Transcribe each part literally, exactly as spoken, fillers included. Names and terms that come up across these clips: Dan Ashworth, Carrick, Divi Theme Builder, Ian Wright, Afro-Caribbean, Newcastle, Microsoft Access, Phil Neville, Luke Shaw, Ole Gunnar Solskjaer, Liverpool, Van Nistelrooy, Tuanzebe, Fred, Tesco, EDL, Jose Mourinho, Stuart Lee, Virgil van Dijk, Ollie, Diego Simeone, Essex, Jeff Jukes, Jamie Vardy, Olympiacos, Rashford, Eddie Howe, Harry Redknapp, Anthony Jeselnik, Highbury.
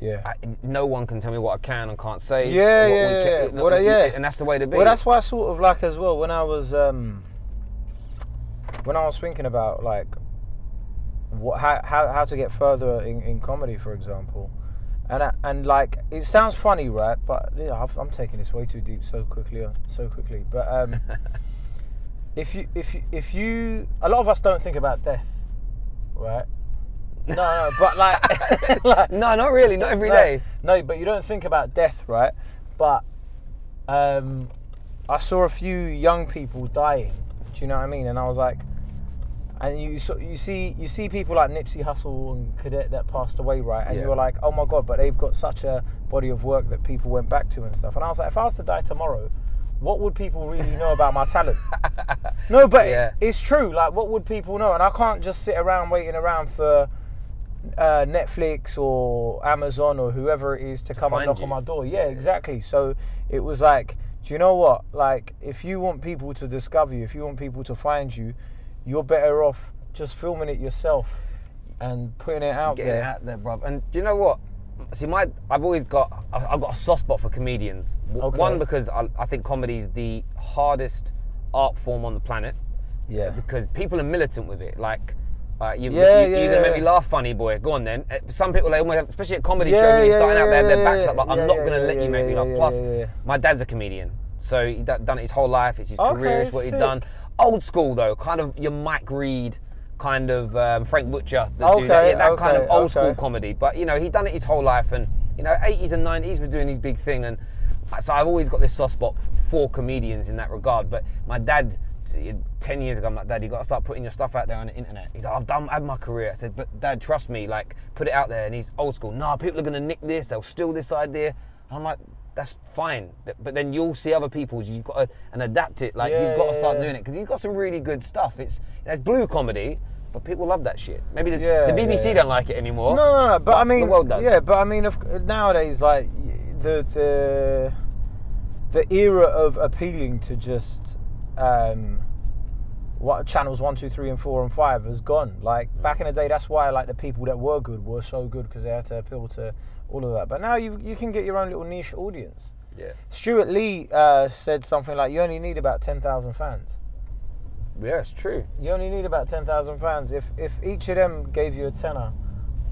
Yeah. I, no one can tell me what I can and can't say. Yeah, what yeah, we can, yeah. Well, we, yeah. And that's the way to be. Well, that's why I sort of like as well when I was um, when I was thinking about like what how how, how to get further in, in comedy, for example. And, I, and like, it sounds funny, right? But yeah, I've, I'm taking this way too deep so quickly, so quickly. But um, if you, if you, if you, a lot of us don't think about death, right? No, no, but like, like no, not really, not every no, day. No, but you don't think about death, right? But um, I saw a few young people dying. Do you know what I mean? And I was like, and you so you see you see people like Nipsey Hussle and Cadet that passed away, right? And yeah. you were like, oh my God, but they've got such a body of work that people went back to and stuff. And I was like, if I was to die tomorrow, what would people really know about my talent? No, but yeah. it, it's true. Like, what would people know? And I can't just sit around waiting around for uh, Netflix or Amazon or whoever it is to, to come and knock you. on my door. Yeah, yeah, exactly. So it was like, do you know what? Like, if you want people to discover you, if you want people to find you, you're better off just filming it yourself and putting it out Getting there. It out there, bruv. And do you know what? See, my I've always got I've got a soft spot for comedians. Okay. One, because I, I think comedy is the hardest art form on the planet. Yeah. Because people are militant with it. Like, uh, you, yeah, you, yeah, you're gonna yeah. make me laugh, funny boy. Go on then. Some people, they almost have, especially at comedy yeah, shows, when you're yeah, starting yeah, out, they have their backs up. Like, yeah, I'm not yeah, gonna yeah, let yeah, you make yeah, me laugh. Yeah, Plus, yeah, yeah. my dad's a comedian, so he's done it his whole life. It's his okay, career. It's what sick. he's done. Old school though, kind of your Mike Reed, kind of um, Frank Butcher, the okay, dude, that, yeah, that okay, kind of old okay. school comedy. But you know, he'd done it his whole life, and you know, eighties and nineties was doing his big thing, and so I've always got this soft spot for comedians in that regard. But my dad, ten years ago, I'm like, Dad, you got to start putting your stuff out there on the internet. He's like, I've done, I had my career. I said, but Dad, trust me, like, put it out there. And he's old school. Nah, people are gonna nick this. They'll steal this idea. And I'm like, that's fine, but then you'll see other people's. You've got to and adapt it. Like yeah, you've got to start yeah, yeah. doing it because he's got some really good stuff. It's it's blue comedy, but people love that shit. Maybe the, yeah, the B B C yeah. don't like it anymore. No, no, no but, but I mean, the world does. Yeah, but I mean, if, nowadays, like the the the era of appealing to just um, what channels one, two, three, and four, and five has gone. Like back in the day, that's why like the people that were good were so good because they had to appeal to all of that. But now you you can get your own little niche audience. Yeah. Stuart Lee uh, said something like, you only need about ten thousand fans. Yeah, it's true. You only need about ten thousand fans. If if each of them gave you a tenner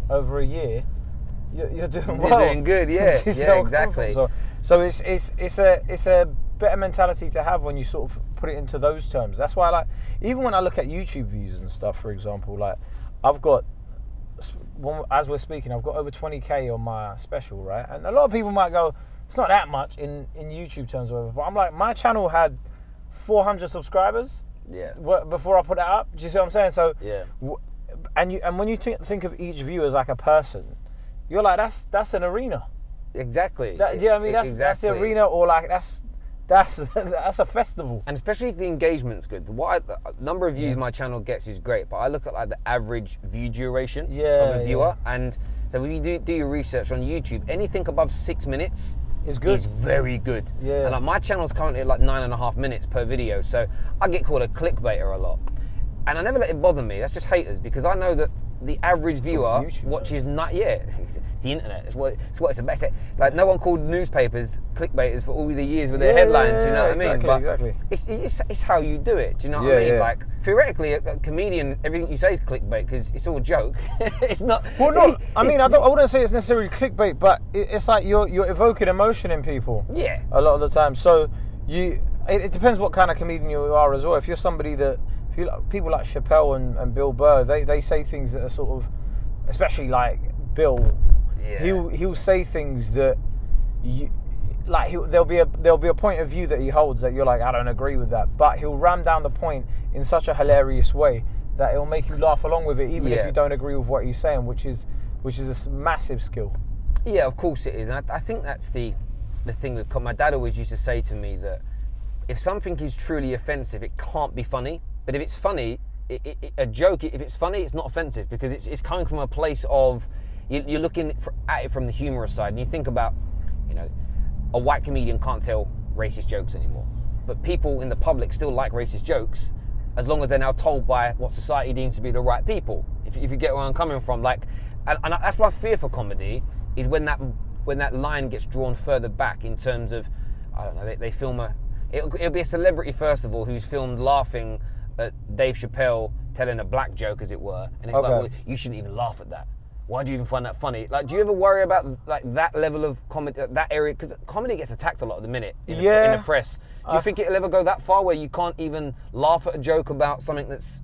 over a year, you're, you're doing well. You're doing good, yeah. yeah, exactly. So, so it's it's it's a it's a better mentality to have when you sort of put it into those terms. That's why I like, even when I look at YouTube views and stuff, for example, like I've got, as we're speaking, I've got over twenty K on my special, right? And a lot of people might go, it's not that much in, in YouTube terms or whatever, but I'm like, my channel had four hundred subscribers yeah. before I put it up. Do you see what I'm saying? So, yeah. And you and when you think of each viewer as like a person, you're like, that's that's an arena. Exactly. That, do you know what I mean? That's, exactly. that's the arena, or like, that's that's that's a festival. And especially if the engagement's good. What I, the number of views yeah. my channel gets is great, but I look at like the average view duration yeah, of a viewer. Yeah. And so if you do, do your research on YouTube, anything above six minutes is good. Is very good. Yeah. And like my channel's currently at like nine and a half minutes per video, so I get called a clickbaiter a lot. And I never let it bother me. That's just haters, because I know that the average viewer YouTube, watches not yeah it's the internet, it's what it's what it's about. Like no one called newspapers clickbaiters for all the years with their yeah, headlines, you know what exactly, I mean? But exactly. it's, it's it's how you do it, do you know what yeah, I mean? Yeah. Like theoretically a, a comedian, everything you say is clickbait because it's all joke. It's not Well no it, I mean I don't I wouldn't say it's necessarily clickbait, but it, it's like you're you're evoking emotion in people. Yeah. A lot of the time. So you it, it depends what kind of comedian you are as well. If you're somebody that people like Chappelle and, and Bill Burr, they, they say things that are sort of, especially like Bill, yeah. he'll he'll say things that, you, like he'll, there'll be a there'll be a point of view that he holds that you're like, I don't agree with that, but he'll ram down the point in such a hilarious way that it'll make you laugh along with it, even yeah. if you don't agree with what he's saying, which is which is a massive skill. Yeah, of course it is, and I, I think that's the the thing with my dad always used to say to me that if something is truly offensive, it can't be funny. But if it's funny, it, it, a joke, if it's funny, it's not offensive because it's, it's coming from a place of, you, you're looking for, at it from the humorous side. And you think about, you know, a white comedian can't tell racist jokes anymore. But people in the public still like racist jokes as long as they're now told by what society deems to be the right people. If, if you get where I'm coming from, like, and, and that's my fear for comedy is when that when that line gets drawn further back in terms of, I don't know, they, they film a, it'll, it'll be a celebrity first of all who's filmed laughing at Dave Chappelle telling a black joke, as it were, and it's okay. Like, well, you shouldn't even laugh at that. Why do you even find that funny? Like, do you ever worry about like that level of comedy, that area? Because comedy gets attacked a lot at the minute in, yeah. the, in the press. Do you uh, think it'll ever go that far where you can't even laugh at a joke about something that's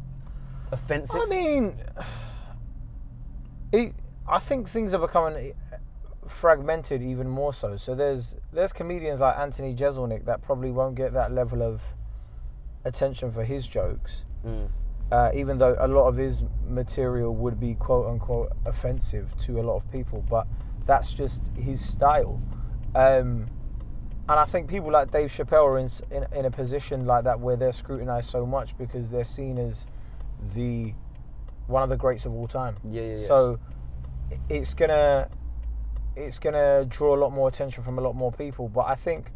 offensive? I mean, it, I think things are becoming fragmented even more so. So there's there's comedians like Anthony Jeselnik that probably won't get that level of attention for his jokes. Mm. Uh, even though a lot of his material would be quote unquote offensive to a lot of people, but that's just his style. Um, and I think people like Dave Chappelle are in, in, in a position like that where they're scrutinized so much because they're seen as the one of the greats of all time. Yeah, yeah, yeah. So it's gonna it's gonna draw a lot more attention from a lot more people. But I think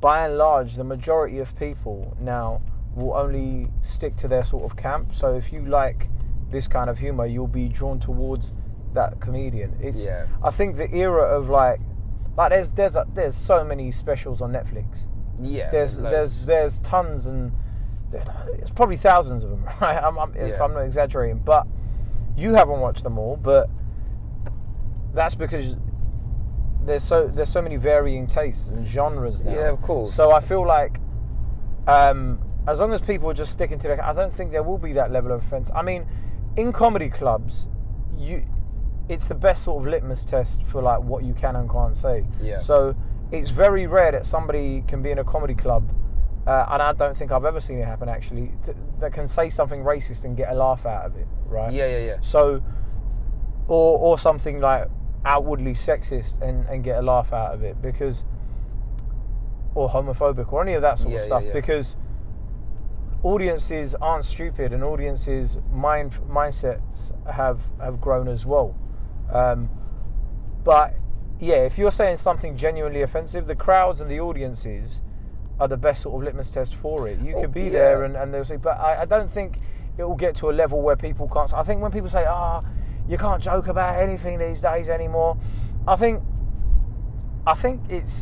by and large, the majority of people now will only stick to their sort of camp. So if you like this kind of humor, you'll be drawn towards that comedian. It's yeah. I think the era of like, like there's there's a, there's so many specials on Netflix. Yeah. There's loads. there's there's tons and it's probably thousands of them, right? I'm, I'm, yeah. If I'm not exaggerating, but you haven't watched them all, but that's because there's so there's so many varying tastes and genres now. Yeah, of course. So I feel like. Um, As long as people are just sticking to their... I don't think there will be that level of offence. I mean, in comedy clubs, you, it's the best sort of litmus test for like what you can and can't say. Yeah. So it's very rare that somebody can be in a comedy club, uh, and I don't think I've ever seen it happen, actually, th that can say something racist and get a laugh out of it, right? Yeah, yeah, yeah. So, or, or something like outwardly sexist and, and get a laugh out of it, because... Or homophobic, or any of that sort yeah, of stuff, yeah, yeah. because... Audiences aren't stupid, and audiences' mind mindsets have have grown as well. Um, but yeah, if you're saying something genuinely offensive, the crowds and the audiences are the best sort of litmus test for it. You oh, could be yeah. there, and, and they'll say, but I, I don't think it will get to a level where people can't. I think when people say, "Ah, oh, you can't joke about anything these days anymore," I think I think it's.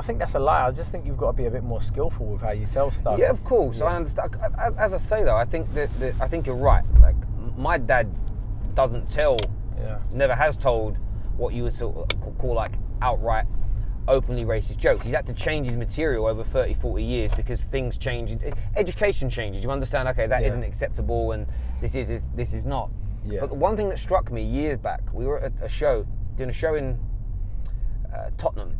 I think that's a lie. I just think you've got to be a bit more skillful with how you tell stuff. Yeah, of course. Yeah. I understand. As I say though, I think that, that I think you're right. Like my dad doesn't tell, yeah. never has told what you would sort of call like outright, openly racist jokes. He's had to change his material over thirty, forty years because things change. Education changes. You understand? Okay, that yeah. isn't acceptable, and this is this, this is not. Yeah. But the one thing that struck me years back, we were at a show doing a show in uh, Tottenham.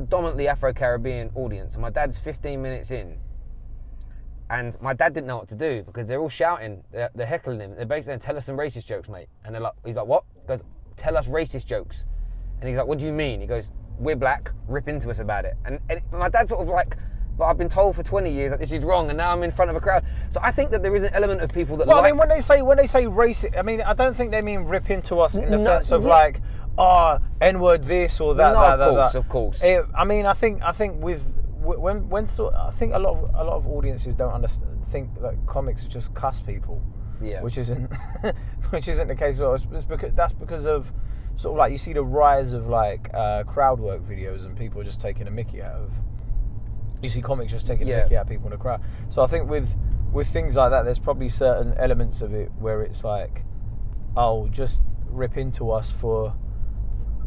Predominantly Afro-Caribbean audience, and my dad's fifteen minutes in, and my dad didn't know what to do because they're all shouting, they're, they're heckling him. They're basically saying, "Tell us some racist jokes, mate." And they're like, he's like, "What?" He goes, "Tell us racist jokes." And he's like, "What do you mean?" He goes, "We're black. Rip into us about it." And, and my dad's sort of like, "But I've been told for twenty years that this is wrong, and now I'm in front of a crowd." So I think that there is an element of people that. Well, like I mean, when they say when they say racist, I mean, I don't think they mean rip into us in the no, sense of yeah. like. Ah, oh, N-word this or that. No, that, of that, course, that. of course. It, I mean, I think, I think with when when so, I think a lot of a lot of audiences don't understand. Think that comics just cuss people, yeah. Which isn't, which isn't the case. Well, it's, it's because that's because of sort of like you see the rise of like uh, crowd work videos and people just taking a mickey out of. You see comics just taking yeah. a mickey out of people in the crowd. So I think with with things like that, there's probably certain elements of it where it's like, oh, just rip into us for.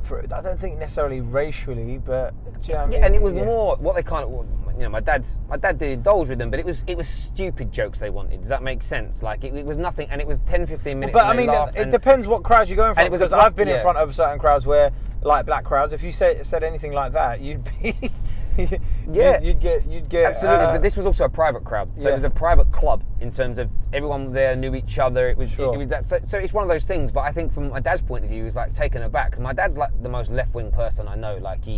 For, I don't think necessarily racially, but do you know what I mean? Yeah, and it was yeah. more what they kind of, you know, my dad's my dad did indulge with them, but it was it was stupid jokes they wanted. Does that make sense? Like it, it was nothing, and it was ten, fifteen minutes. But I mean, it, it depends what crowds you're going for. Because a, I've been yeah. in front of certain crowds where, like black crowds, if you said said anything like that, you'd be you'd, yeah, you'd get you'd get absolutely. Uh, but this was also a private crowd, so yeah. it was a private club in terms of everyone there knew each other. It was sure. it, it was that. So, so it's one of those things. But I think from my dad's point of view, he was like taken aback. My dad's like the most left wing person I know. Like he,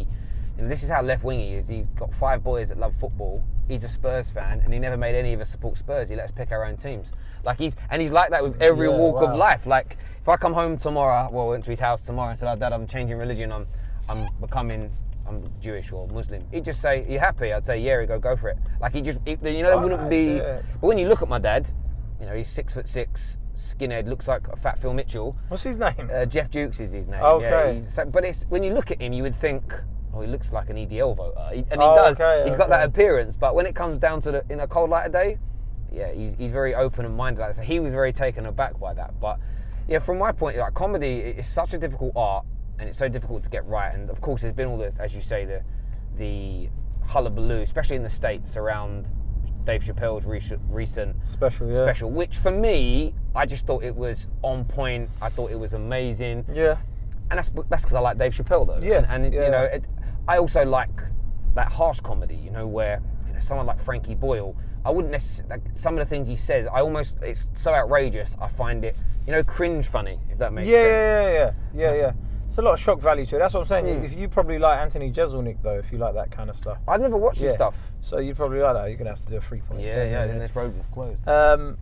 and this is how left wing he is. He's got five boys that love football. He's a Spurs fan, and he never made any of us support Spurs. He let us pick our own teams. Like he's and he's like that with every yeah, walk wow. of life. Like if I come home tomorrow, well, I went to his house tomorrow and said, "Oh, Dad, I'm changing religion. I'm, I'm becoming." I'm Jewish or Muslim. He'd just say, "You happy?" I'd say, "Yeah." He'd go, "Go for it." Like he just, he, you know, there oh, wouldn't be. It. But when you look at my dad, you know, he's six foot six, skinhead, looks like Fat Phil Mitchell. What's his name? Uh, Jeff Jukes is his name. Okay. Yeah, he's, so, but it's, when you look at him, you would think, oh, he looks like an E D L voter. He, and he oh, does. Okay, he's okay. got that appearance. But when it comes down to the, in a cold light of day, yeah, he's, he's very open and minded. Like that. So he was very taken aback by that. But yeah, from my point, like, comedy is such a difficult art, and it's so difficult to get right. And of course, there's been all the, as you say, the the hullabaloo, especially in the States, around Dave Chappelle's recent, recent special, yeah. special, which for me, I just thought it was on point. I thought it was amazing. Yeah. And that's that's because I like Dave Chappelle, though. Yeah. And, and yeah. you know, it, I also like that harsh comedy, you know, where you know, someone like Frankie Boyle, I wouldn't necessarily, like, some of the things he says, I almost, it's so outrageous, I find it, you know, cringe funny, if that makes yeah, sense. Yeah, yeah, yeah, yeah, yeah. It's a lot of shock value to it. That's what I'm saying. Mm. If you probably like Anthony Jeselnik, though, if you like that kind of stuff. I've never watched yeah. his stuff. So you'd probably like that. You're going to have to do a free point. Yeah, yeah, yeah. Then this road is closed. Um,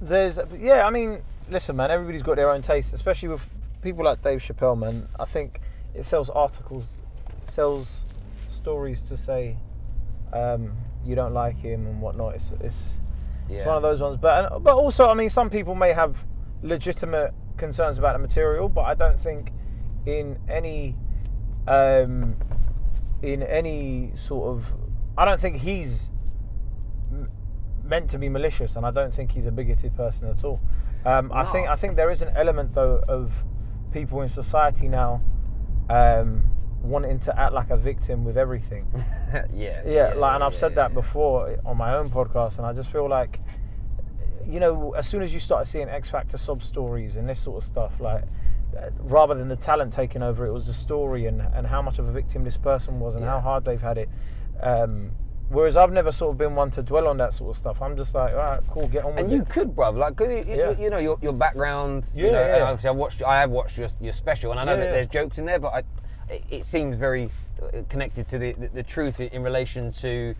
there's, yeah, I mean, listen, man, everybody's got their own taste, especially with people like Dave Chappelle, man. I think it sells articles, it sells stories to say um, you don't like him and whatnot. It's, it's, yeah. it's one of those ones. But, but also, I mean, some people may have legitimate concerns about the material, but I don't think in any um, in any sort of, I don't think he's m meant to be malicious, and I don't think he's a bigoted person at all. Um, no. I think I think there is an element, though, of people in society now um, wanting to act like a victim with everything. yeah, yeah, yeah. Like, and I've yeah, said that yeah. before on my own podcast, and I just feel like, you know, as soon as you start seeing X Factor sob stories and this sort of stuff, like, rather than the talent taking over, it was the story and, and how much of a victim this person was and yeah. how hard they've had it. Um, whereas I've never sort of been one to dwell on that sort of stuff. I'm just like, all right, cool, get on with it. And you could, bruv, like, cause you, yeah. you, you know, your, your background, yeah, you know, yeah. and obviously I've watched, I have watched your, your special, and I know yeah, that yeah. there's jokes in there, but I, it seems very connected to the, the, the truth in relation to,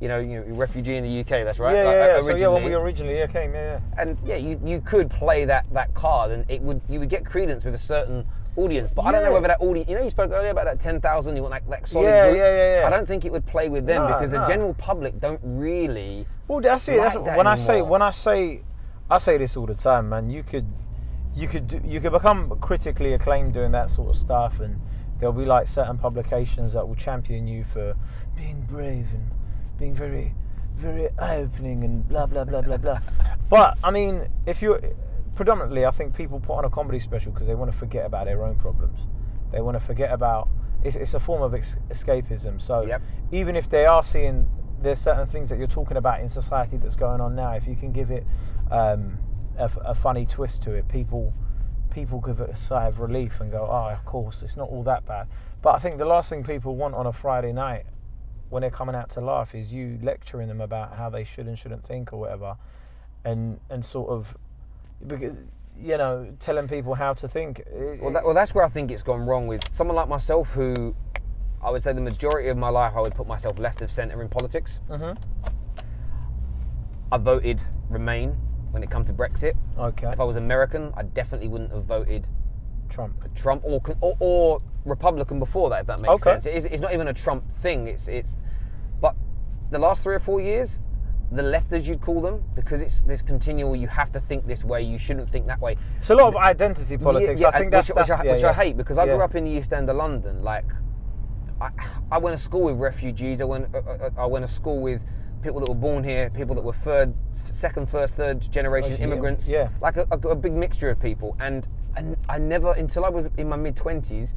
you know, you know, refugee in the U K, that's right? Yeah, like, yeah, originally. So, yeah, when we originally yeah, came, yeah, yeah. And yeah, you, you could play that, that card, and it would, you would get credence with a certain audience, but yeah. I don't know whether that audience, you know, you spoke earlier about that ten thousand, you want that, that solid yeah, group. Yeah, yeah, yeah. I don't think it would play with them, no, because no. the general public don't really Well, that's it. Like that's, that when anymore. I say, when I say, I say this all the time, man, you could, you could, do, you could become critically acclaimed doing that sort of stuff, and there'll be like certain publications that will champion you for being brave and being very, very eye-opening and blah, blah, blah, blah, blah. But, I mean, if you're... Predominantly, I think people put on a comedy special because they want to forget about their own problems. They want to forget about... It's, it's a form of ex escapism. So yep. even if they are seeing... There's certain things that you're talking about in society that's going on now. If you can give it um, a, a funny twist to it, people people give it a sigh of relief and go, oh, of course, it's not all that bad. But I think the last thing people want on a Friday night when they're coming out to laugh is you lecturing them about how they should and shouldn't think or whatever, and and sort of, because, you know, telling people how to think. Well, that, well, that's where I think it's gone wrong with someone like myself, who I would say the majority of my life I would put myself left of centre in politics. Mm-hmm. I voted Remain when it comes to Brexit. Okay. If I was American, I definitely wouldn't have voted Trump, Trump, or, or or Republican before that, if that makes okay. sense. It is, it's not even a Trump thing. It's it's, but the last three or four years, the left, as you'd call them, because it's this continual. You have to think this way. You shouldn't think that way. It's a lot of identity politics. Yeah, yeah, I think that's which, that's, which, I, yeah, which yeah. I hate, because I yeah. grew up in the East End of London. Like, I I went to school with refugees. I went I, I went to school with people that were born here, people that were third, second, first, third generation oh, immigrants. Yeah, like a, a, a big mixture of people. And. And I never, until I was in my mid twenties,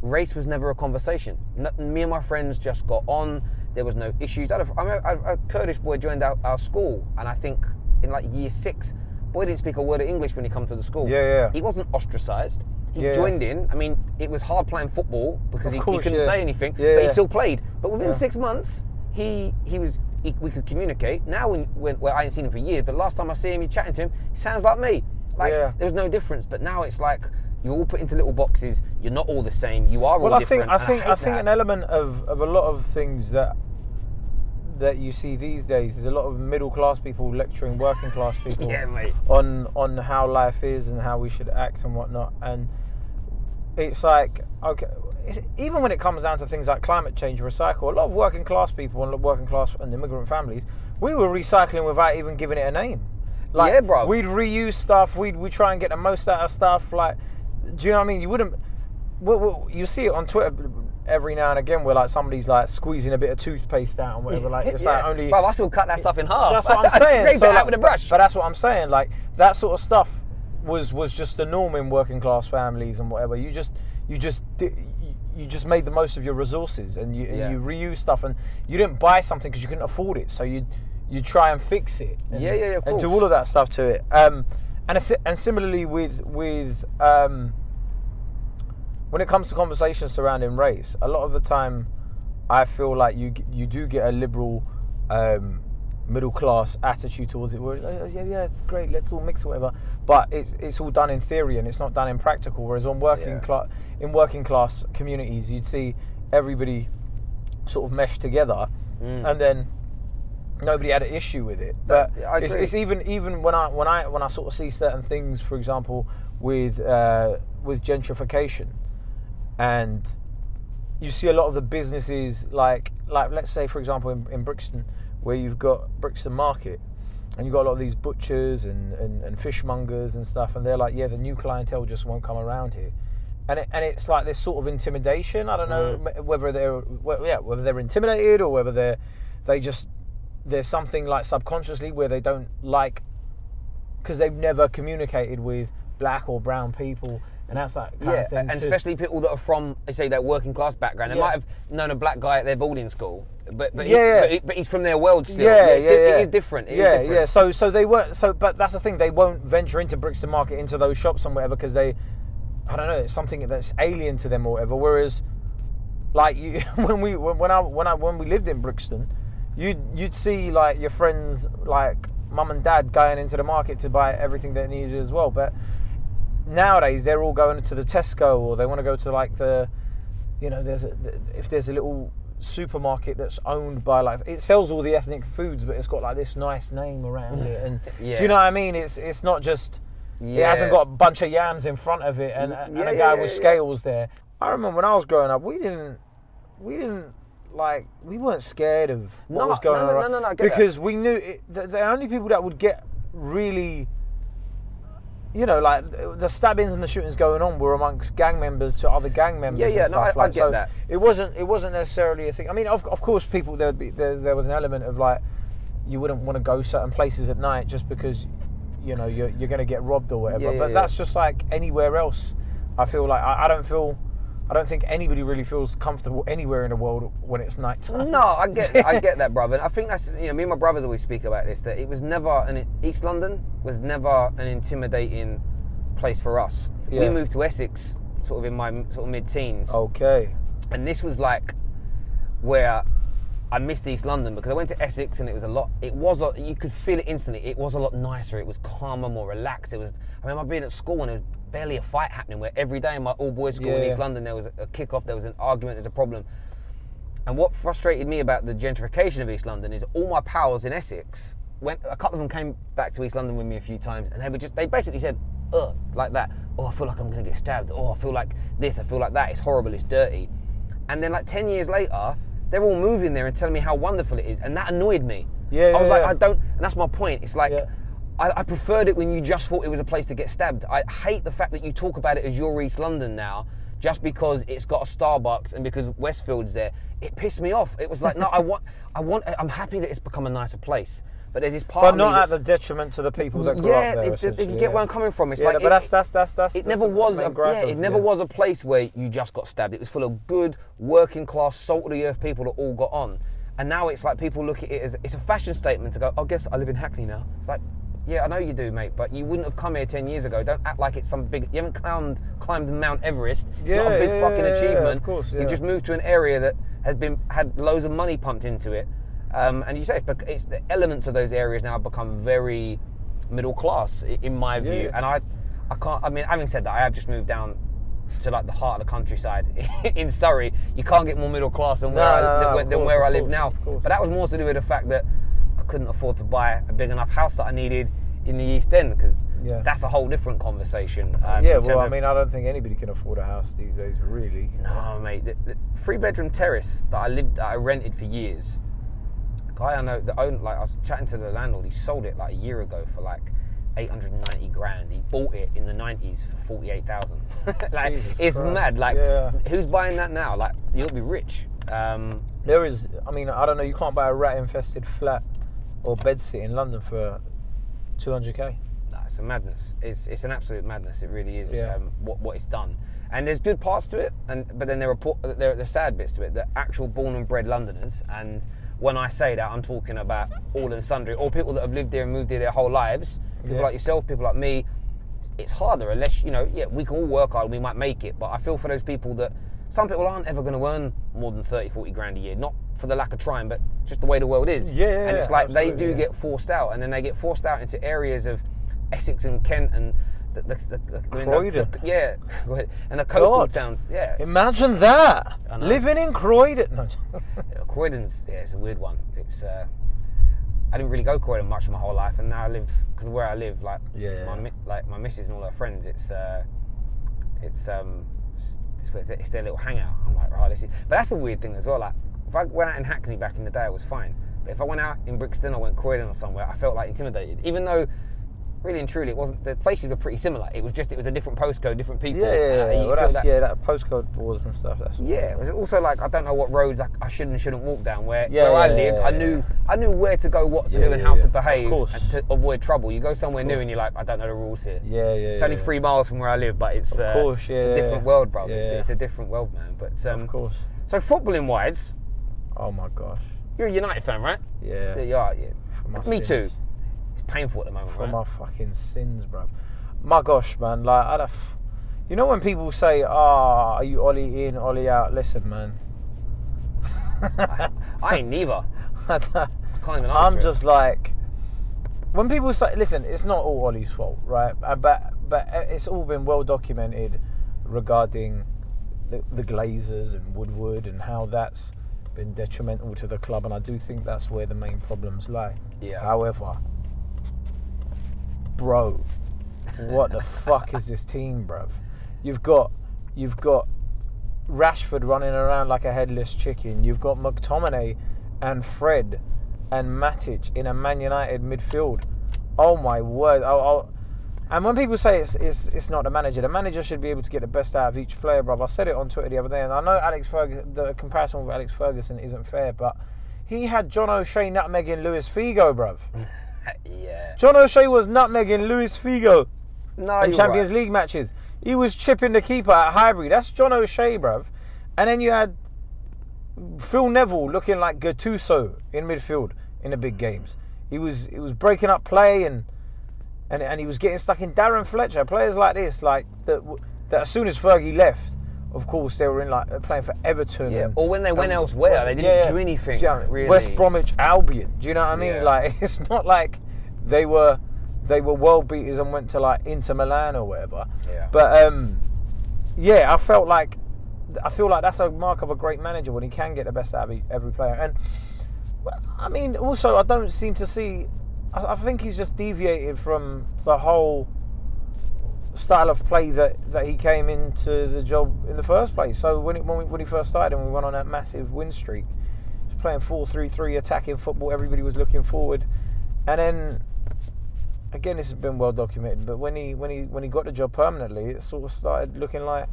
race was never a conversation. No, me and my friends just got on. There was no issues. I had a, I remember a Kurdish boy joined our, our school, and I think in like year six, boy didn't speak a word of English when he come to the school. Yeah, yeah. He wasn't ostracised. He yeah. joined in. I mean, it was hard playing football because he, course, he couldn't yeah. say anything, yeah, but he yeah. still played. But within yeah. six months, he he was. He, we could communicate. Now, when, when well, I ain't seen him for years, but last time I see him, he chatting to him. He sounds like me. Like, yeah. there was no difference, but now it's like you're all put into little boxes. You're not all the same. You are all well, I different. Well, I think I think I think that. an element of, of a lot of things that that you see these days is a lot of middle class people lecturing working class people yeah, mate. on on how life is and how we should act and whatnot. And it's like, okay, it's, even when it comes down to things like climate change, recycle. A lot of working class people and working class and immigrant families, we were recycling without even giving it a name. Like, yeah, bro. We'd reuse stuff. We'd we try and get the most out of stuff. Like, do you know what I mean? You wouldn't. We'll, we'll, you see it on Twitter every now and again where like somebody's like squeezing a bit of toothpaste out and whatever. Like, it's yeah. like only. Bro, I still cut that stuff in half. That's what I'm saying. Scrape so, it out like, with a brush. But that's what I'm saying. Like, that sort of stuff was was just the norm in working class families and whatever. You just you just. You just made the most of your resources, and you, yeah. and you reuse stuff, and you didn't buy something because you couldn't afford it, so you you try and fix it, and, yeah, yeah, yeah, of course. And do all of that stuff to it. Um, and and similarly with with um, when it comes to conversations surrounding race, a lot of the time, I feel like you you do get a liberal um, middle class attitude towards it. Where oh, yeah, yeah, it's great, let's all mix or whatever, but it's it's all done in theory and it's not done in practical. Whereas on working yeah. class in working class communities, you'd see everybody sort of meshed together, mm. and then nobody had an issue with it. But yeah, it's, it's even even when I when I when I sort of see certain things, for example, with uh, with gentrification, and you see a lot of the businesses like like let's say for example in, in Brixton, where you've got Brixton Market, and you've got a lot of these butchers and, and, and fishmongers and stuff, and they're like, yeah, the new clientele just won't come around here, and it, and it's like this sort of intimidation. I don't know mm. whether they're well, yeah whether they're intimidated or whether they're they just there's something like subconsciously where they don't like because they've never communicated with black or brown people. And that's that kind yeah, of thing and too. Especially people that are from, they say, that working class background. They yeah. might have known a black guy at their boarding school, but but, yeah, he, yeah. but, he, but he's from their world still. Yeah, yeah, it's, yeah, it, yeah. it is different. It yeah, is different. yeah. So so they weren't. So but that's the thing. They won't venture into Brixton Market, into those shops and whatever, because they, I don't know, it's something that's alien to them or whatever. Whereas, like you, when we when I when I when we lived in Brixton, you'd you'd see like your friends, like mum and dad, going into the market to buy everything they needed as well, but. Nowadays, they're all going to the Tesco, or they want to go to like the, you know, there's a, if there's a little supermarket that's owned by like it sells all the ethnic foods, but it's got like this nice name around it, and yeah. do you know what I mean? It's it's not just yeah. it hasn't got a bunch of yams in front of it and, yeah, and a guy yeah, with scales yeah. there. I remember when I was growing up, we didn't we didn't like we weren't scared of what no, was going no, on no, no, no, because that. we knew it, the, the only people that would get really. You know, like the stabbings and the shootings going on were amongst gang members to other gang members. Yeah, yeah, and stuff. No, I, I get so that. It wasn't, it wasn't necessarily a thing. I mean, of, of course, people there would be there, there was an element of like, you wouldn't want to go certain places at night just because, you know, you're you're going to get robbed or whatever. Yeah, yeah, but yeah. that's just like anywhere else. I feel like I, I don't feel. I don't think anybody really feels comfortable anywhere in the world when it's night time. No, I get I get that, brother. And I think that's, you know, me and my brothers always speak about this, that it was never, an, East London was never an intimidating place for us. Yeah. We moved to Essex sort of in my sort of mid-teens. Okay. And this was like where I missed East London because I went to Essex and it was a lot, it was, a, you could feel it instantly. It was a lot nicer. It was calmer, more relaxed. It was, I remember being at school and it was barely a fight happening, where every day in my all-boys school yeah. in East London there was a kick-off, there was an argument, there's a problem. And what frustrated me about the gentrification of East London is all my pals in Essex, went, a couple of them came back to East London with me a few times, and they were just, they basically said, ugh, like that. Oh, I feel like I'm gonna get stabbed. Oh, I feel like this, I feel like that. It's horrible, it's dirty. And then like ten years later, they're all moving there and telling me how wonderful it is, and that annoyed me. Yeah, I was yeah, like, yeah. I don't, and that's my point, it's like, yeah. I preferred it when you just thought it was a place to get stabbed. I hate the fact that you talk about it as your East London now, just because it's got a Starbucks and because Westfield's there. It pissed me off. It was like, no, I want, I want, I'm happy that it's become a nicer place. But there's this part. But of not me at the detriment to the people that grew yeah, up there. Yeah, if you get where I'm coming from, it's yeah, like but it, that's that's that's that's. It never was a yeah, it never yeah. was a place where you just got stabbed. It was full of good working class, salt of the earth people that all got on, and now it's like people look at it as it's a fashion statement to go. Oh, guess I live in Hackney now. It's like. Yeah, I know you do, mate, but you wouldn't have come here ten years ago. Don't act like it's some big... You haven't climbed, climbed Mount Everest. It's yeah, not a big yeah, fucking yeah, achievement. Yeah, of course, yeah. You just moved to an area that has been had loads of money pumped into it. Um, and you say, it's, it's the elements of those areas now have become very middle class, in my view. Yeah. And I, I can't... I mean, having said that, I have just moved down to, like, the heart of the countryside in Surrey. You can't get more middle class than where, no, I, no, than, no, where, course, than where I live course, now. But that was more to do with the fact that couldn't afford to buy a big enough house that I needed in the East End, because yeah. that's a whole different conversation. Um, yeah, well, I mean, I don't think anybody can afford a house these days, really. No, mate. The, the three-bedroom terrace that I lived, that I rented for years. A guy I know, the own, like I was chatting to the landlord. He sold it like a year ago for like eight hundred ninety grand. He bought it in the nineties for forty-eight thousand. Like, Jesus it's Christ. Mad. Like, yeah. Who's buying that now? Like, you'll be rich. Um, there is, I mean, I don't know, you can't buy a rat-infested flat or bed sit in London for two hundred K. Nah, it's a madness. It's it's an absolute madness. It really is. Yeah. Um, what what it's done, and there's good parts to it, and but then there are there there sad bits to it. The actual born and bred Londoners, and when I say that, I'm talking about all and sundry, or people that have lived there and moved there their whole lives. People yeah. like yourself, people like me. It's, it's harder unless you know. Yeah, we can all work hard. We might make it, but I feel for those people that. Some people aren't ever going to earn more than thirty, forty grand a year. Not for the lack of trying, but just the way the world is. Yeah, yeah, and it's like they do yeah. get forced out, and then they get forced out into areas of Essex and Kent and the, the, the, the Croydon. The, yeah, and the coastal God. towns. Yeah, imagine that living in Croydon. No. Croydon's yeah, it's a weird one. It's uh, I didn't really go Croydon much my whole life, and now I live because where I live, like yeah. my like my missus and all her friends. It's uh, it's um. It's, it's their little hangout. I'm like, right, oh, this is... But that's the weird thing as well. Like, if I went out in Hackney back in the day, I was fine. But if I went out in Brixton, I went Croydon or somewhere, I felt like intimidated. Even though, really and truly, it wasn't. The places were pretty similar. It was just, it was a different postcode, different people. Yeah, yeah, yeah. Well, that, yeah that postcode wars and stuff. That's yeah, it was also like I don't know what roads I, I should and shouldn't walk down. Where yeah, where yeah, I lived, yeah, I knew yeah. I knew where to go, what to yeah, do, and yeah, how yeah. to behave and to avoid trouble. You go somewhere new and you're like, I don't know the rules here. Yeah, yeah. It's only yeah. three miles from where I live, but it's, uh, course, yeah, it's a different yeah. world, bro. Yeah, it's, yeah. it's a different world, man. But um, of course. So footballing wise, oh my gosh, you're a United fan, right? Yeah, you are. Yeah, yeah. Me too. Painful at the moment, for right? my fucking sins, bruv. My gosh, man, like, I don't, you know when people say, ah, oh, are you Ollie in, Ollie out? Listen, man. I, I ain't neither. I, I can't even answer I'm just it. Like, when people say, listen, it's not all Ollie's fault, right? But, but it's all been well documented regarding the, the Glazers and Woodward and how that's been detrimental to the club, and I do think that's where the main problems lie. Yeah. However... Bro, what the fuck is this team, bruv? You've got, you've got Rashford running around like a headless chicken. You've got McTominay and Fred and Matic in a Man United midfield. Oh my word! I'll, I'll, and when people say it's, it's it's not the manager, the manager should be able to get the best out of each player, bruv. I said it on Twitter the other day, and I know Alex Ferguson. The comparison with Alex Ferguson isn't fair, but he had John O'Shea nutmegging Luis Figo, bruv. Yeah. John O'Shea was nutmegging Luis Figo no, in Champions right. League matches. He was chipping the keeper at Highbury. That's John O'Shea, bruv. And then you had Phil Neville looking like Gattuso in midfield in the big games. He was he was breaking up play and and, and he was getting stuck in Darren Fletcher. Players like this, like that. That as soon as Fergie left, of course they were in like playing for Everton. Yeah. And, or when they went and, elsewhere, well, they didn't yeah, do anything. Yeah, really. West Bromwich Albion. Do you know what I mean? Yeah. Like it's not like they were they were world beaters and went to like Inter Milan or whatever. Yeah. But um, yeah, I felt like I feel like that's a mark of a great manager when he can get the best out of every player. And I mean, also I don't seem to see. I, I think he's just deviated from the whole style of play that, that he came into the job in the first place. So when it, when, we, when he first started and we went on that massive win streak, he was playing four three three, attacking football. Everybody was looking forward, and then again, this has been well documented. But when he when he when he got the job permanently, it sort of started looking like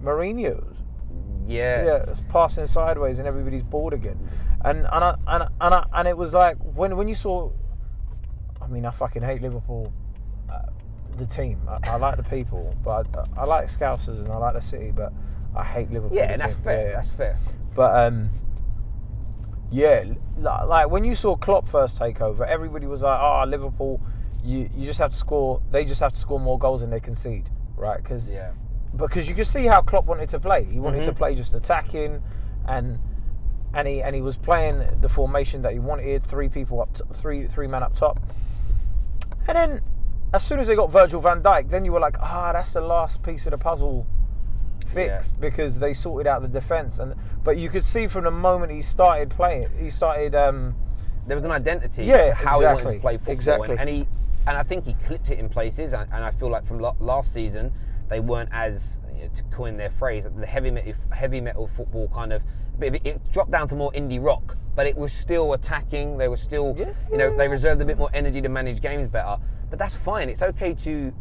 Mourinho's. Yeah, yeah, it's passing sideways and everybody's bored again. And and I, and and I, and it was like when when you saw. I mean, I fucking hate Liverpool. Uh, the team. I, I like the people, but I, I like Scousers and I like the city, but I hate Liverpool. Yeah, and that's fair. Yeah. That's fair. But um, yeah, like when you saw Klopp first take over, everybody was like, "Oh, Liverpool, you you just have to score. They just have to score more goals than they concede, right?" Because yeah, because you could see how Klopp wanted to play. He wanted mm-hmm. to play just attacking, and and he and he was playing the formation that he wanted: three people up, t three three man up top, and then. As soon as they got Virgil van Dijk, then you were like, ah, that's the last piece of the puzzle fixed yeah. because they sorted out the defence. And but you could see from the moment he started playing, he started. Um, there was an identity yeah, to how exactly. he wanted to play football, exactly. and, and he and I think he clipped it in places. And, and I feel like from last season, they weren't as to coin their phrase, the heavy metal, heavy metal football kind of, it, it dropped down to more indie rock, but it was still attacking. They were still, yeah. you know, they reserved a bit more energy to manage games better. But that's fine. It's okay to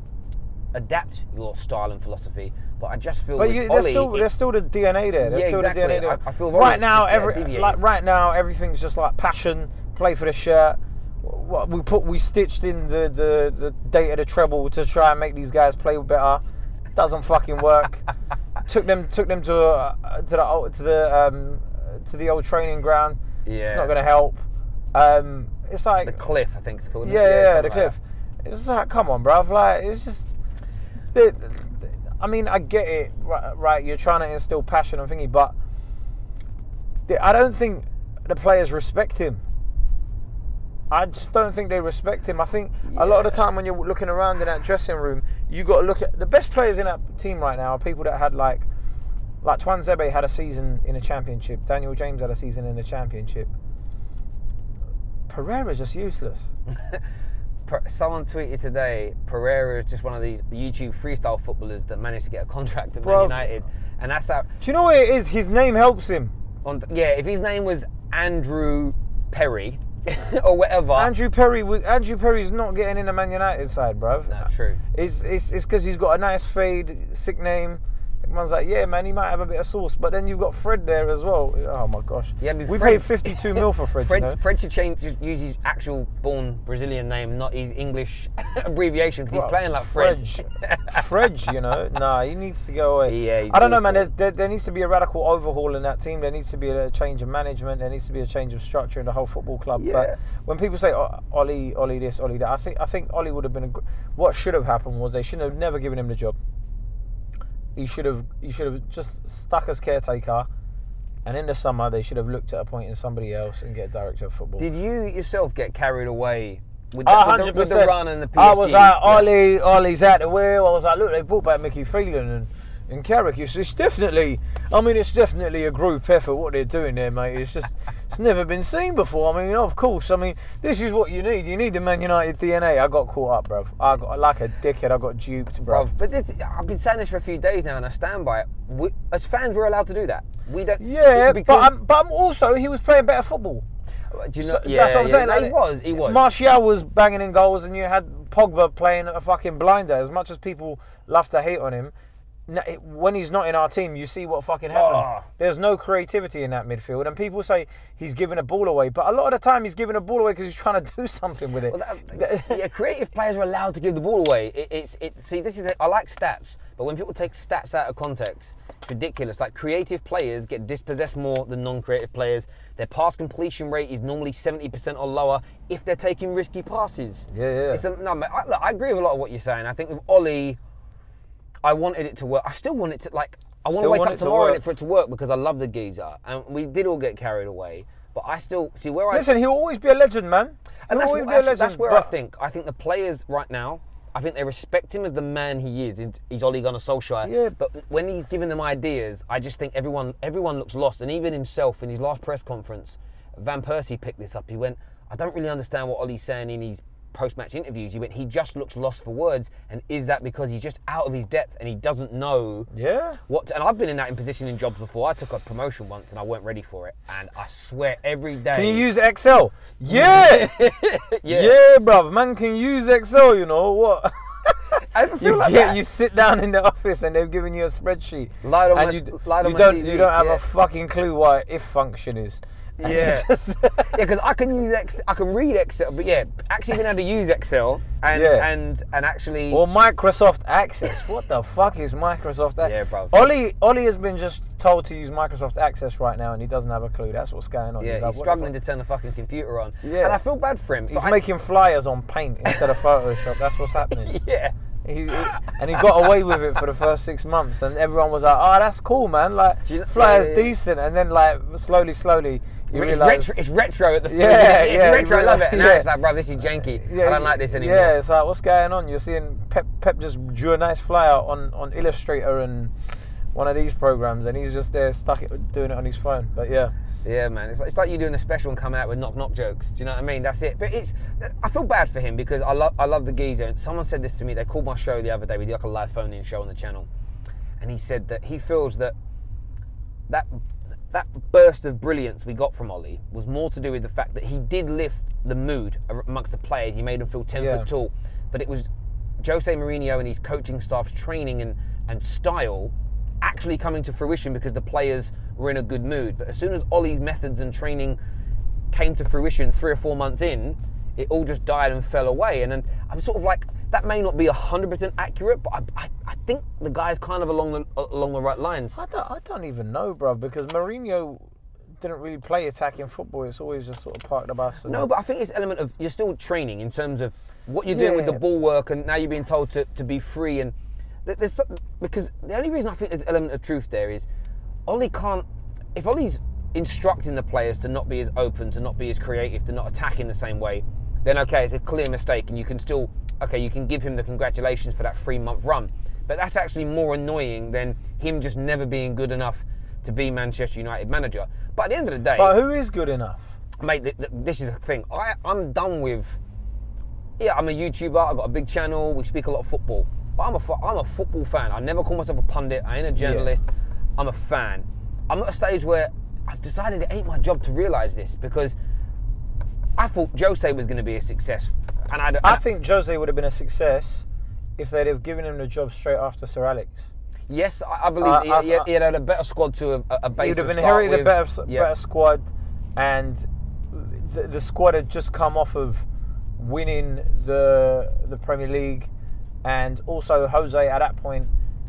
adapt your style and philosophy. But I just feel, but you, there's, Ollie, still, there's still the D N A there. There's yeah, still exactly. the D N A there. I, I feel right now, every, like right now, everything's just like passion, play for the shirt. What we put, we stitched in the, the the date of the treble to try and make these guys play better. Doesn't fucking work. took them, took them to uh, to the to the um, to the old training ground. Yeah, it's not going to help. Um, it's like the cliff, I think it's called. Yeah, yeah, yeah the like cliff. That. It's like, come on, bruv. Like, it's just. They, they, I mean, I get it, right, right? You're trying to instill passion and thingy, but they, I don't think the players respect him. I just don't think they respect him. I think yeah. a lot of the time when you're looking around in that dressing room, you got to look at the best players in that team right now are people that had like, like Tuanzebe had a season in the Championship. Daniel James had a season in the Championship. Pereira's just useless. Someone tweeted today, Pereira is just one of these YouTube freestyle footballers that managed to get a contract at Man United, and that's how. Do you know what it is? His name helps him. On, yeah, if his name was Andrew Perry. or whatever. Andrew Perry was, Andrew Perry's not getting in the Man United side, bruv. That's true. It's it's it's because he's got a nice fade, sick name. Everyone's like, yeah, man, he might have a bit of sauce. But then you've got Fred there as well. Oh my gosh. Yeah, I mean, we Fred, paid fifty-two mil for Fred. Fred, you know? Fred should change, use his actual born Brazilian name, not his English abbreviation, because he's playing like Fred. Fred, Fred, you know, nah, he needs to go away. Yeah, he's I don't awful. know, man. There's, there, there needs to be a radical overhaul in that team. There needs to be a change of management. There needs to be a change of structure in the whole football club. Yeah. But when people say oh, Ollie, Ollie this, Ollie that, I think I think Ollie would have been. A, what should have happened was they shouldn't have never given him the job. He should have he should have just stuck as caretaker, and in the summer they should have looked at appointing somebody else and get a director of football. Did you yourself get carried away with the, with the, with the run and the P S G? I was like, Ollie, Ollie's at the wheel. I was like, look, they brought back Mickey Freeland and, and Carrick. It's, it's definitely, I mean, it's definitely a group effort what they're doing there, mate. It's just, it's never been seen before. I mean, of course, I mean, this is what you need. You need the Man United D N A. I got caught up, bruv. I got, like a dickhead, I got duped, bruv. But this, I've been saying this for a few days now, and I stand by it. We, as fans, we're allowed to do that. We don't. Yeah, because, but, I'm, but I'm also, he was playing better football. Do you know, so, yeah, that's what I'm yeah, saying. Like, he was, he was. Martial was banging in goals, and you had Pogba playing a fucking blinder. As much as people love to hate on him, when he's not in our team, you see what fucking happens. Oh. There's no creativity in that midfield, and people say he's giving a ball away, but a lot of the time he's giving a ball away because he's trying to do something with it. Well, that, yeah, creative players are allowed to give the ball away. It, it's it. See, this is the, I like stats, but when people take stats out of context, it's ridiculous. Like, creative players get dispossessed more than non-creative players. Their pass completion rate is normally seventy percent or lower if they're taking risky passes. Yeah, yeah. It's a, no, man, I, look, I agree with a lot of what you're saying. I think with Ollie, I wanted it to work. I still want it to, like, I want to wake up tomorrow and for it to work because I love the geezer. And we did all get carried away. But I still, see where I... Listen, he'll always be a legend, man. And that's, that's, that's where I think. I think the players right now, I think they respect him as the man he is. He's Ole Gunnar Solskjaer. Yeah. But when he's giving them ideas, I just think everyone, everyone looks lost. And even himself, in his last press conference, Van Persie picked this up. He went, I don't really understand what Ole's saying in his post-match interviews. He went, he just looks lost for words, and is that because he's just out of his depth and he doesn't know yeah what to, and I've been in that in position in jobs before. I took a promotion once and I weren't ready for it, and I swear every day. Can you use Excel? Yeah. yeah yeah bruv, man can use Excel, you know what. I feel you like get, that. You sit down in the office and they've given you a spreadsheet, light on and my, you, light on you, my don't, you don't have yeah. a fucking clue what if function is. And yeah, because yeah, I can use Excel, I can read Excel, but yeah, actually being able to use Excel and yeah. and and actually. Or Microsoft Access. What the fuck is Microsoft Access? Yeah, bro. Ollie Ollie has been just told to use Microsoft Access right now, and he doesn't have a clue. That's what's going on. Yeah, he's, like, he's struggling to turn the fucking computer on. Yeah, and I feel bad for him. So he's I... making flyers on Paint instead of Photoshop. That's what's happening. Yeah. He, he, and he got away with it for the first six months, and everyone was like, "Oh, that's cool, man! Like, Do you know, flyers yeah, yeah. decent." And then, like, slowly, slowly, you it's, realize, retro, it's retro at the yeah, it's yeah, retro. I love it. And yeah. now it's like, bro, this is janky. Yeah, I don't like this anymore. Yeah, it's like, what's going on? You're seeing Pep. Pep just drew a nice flyer on on Illustrator and one of these programs, and he's just there stuck it, doing it on his phone. But yeah. Yeah, man, it's like, it's like you doing a special and coming out with knock knock jokes. Do you know what I mean? That's it. But it's, I feel bad for him because I love I love the geezer. And someone said this to me. They called my show the other day. We did like a live phone-in show on the channel, and he said that he feels that that that burst of brilliance we got from Ollie was more to do with the fact that he did lift the mood amongst the players. He made them feel ten yeah. foot tall, but it was Jose Mourinho and his coaching staff's training and, and style actually coming to fruition because the players were in a good mood. But as soon as Ollie's methods and training came to fruition three or four months in, it all just died and fell away. And then I'm sort of like, that may not be one hundred percent accurate, but I, I, I think the guy's kind of along the, along the right lines. I don't, I don't even know, bruv, because Mourinho didn't really play attacking football. It's always just sort of parked the bus. No, but I think it's an element of, you're still training in terms of what you're doing yeah. with the ball work, and now you're being told to, to be free. And there's some, because the only reason I think there's an element of truth there is Ollie can't, if Ollie's instructing the players to not be as open, to not be as creative, to not attack in the same way, then okay, it's a clear mistake, and you can still, okay, you can give him the congratulations for that three-month run. But that's actually more annoying than him just never being good enough to be Manchester United manager. But at the end of the day... But who is good enough? Mate, th th this is the thing. I, I'm done with... Yeah, I'm a YouTuber, I've got a big channel, we speak a lot of football. But I'm a, I'm a football fan. I never call myself a pundit, I ain't a journalist. Yeah. I'm a fan. I'm at a stage where I've decided it ain't my job to realise this, because I thought Jose was going to be a success. And I, and I think Jose would have been a success if they'd have given him the job straight after Sir Alex. Yes, I, I believe uh, he, I, he, he had a better squad to a, a base. He'd have inherited a better, yeah. better squad, and the, the squad had just come off of winning the the Premier League, and also Jose at that point.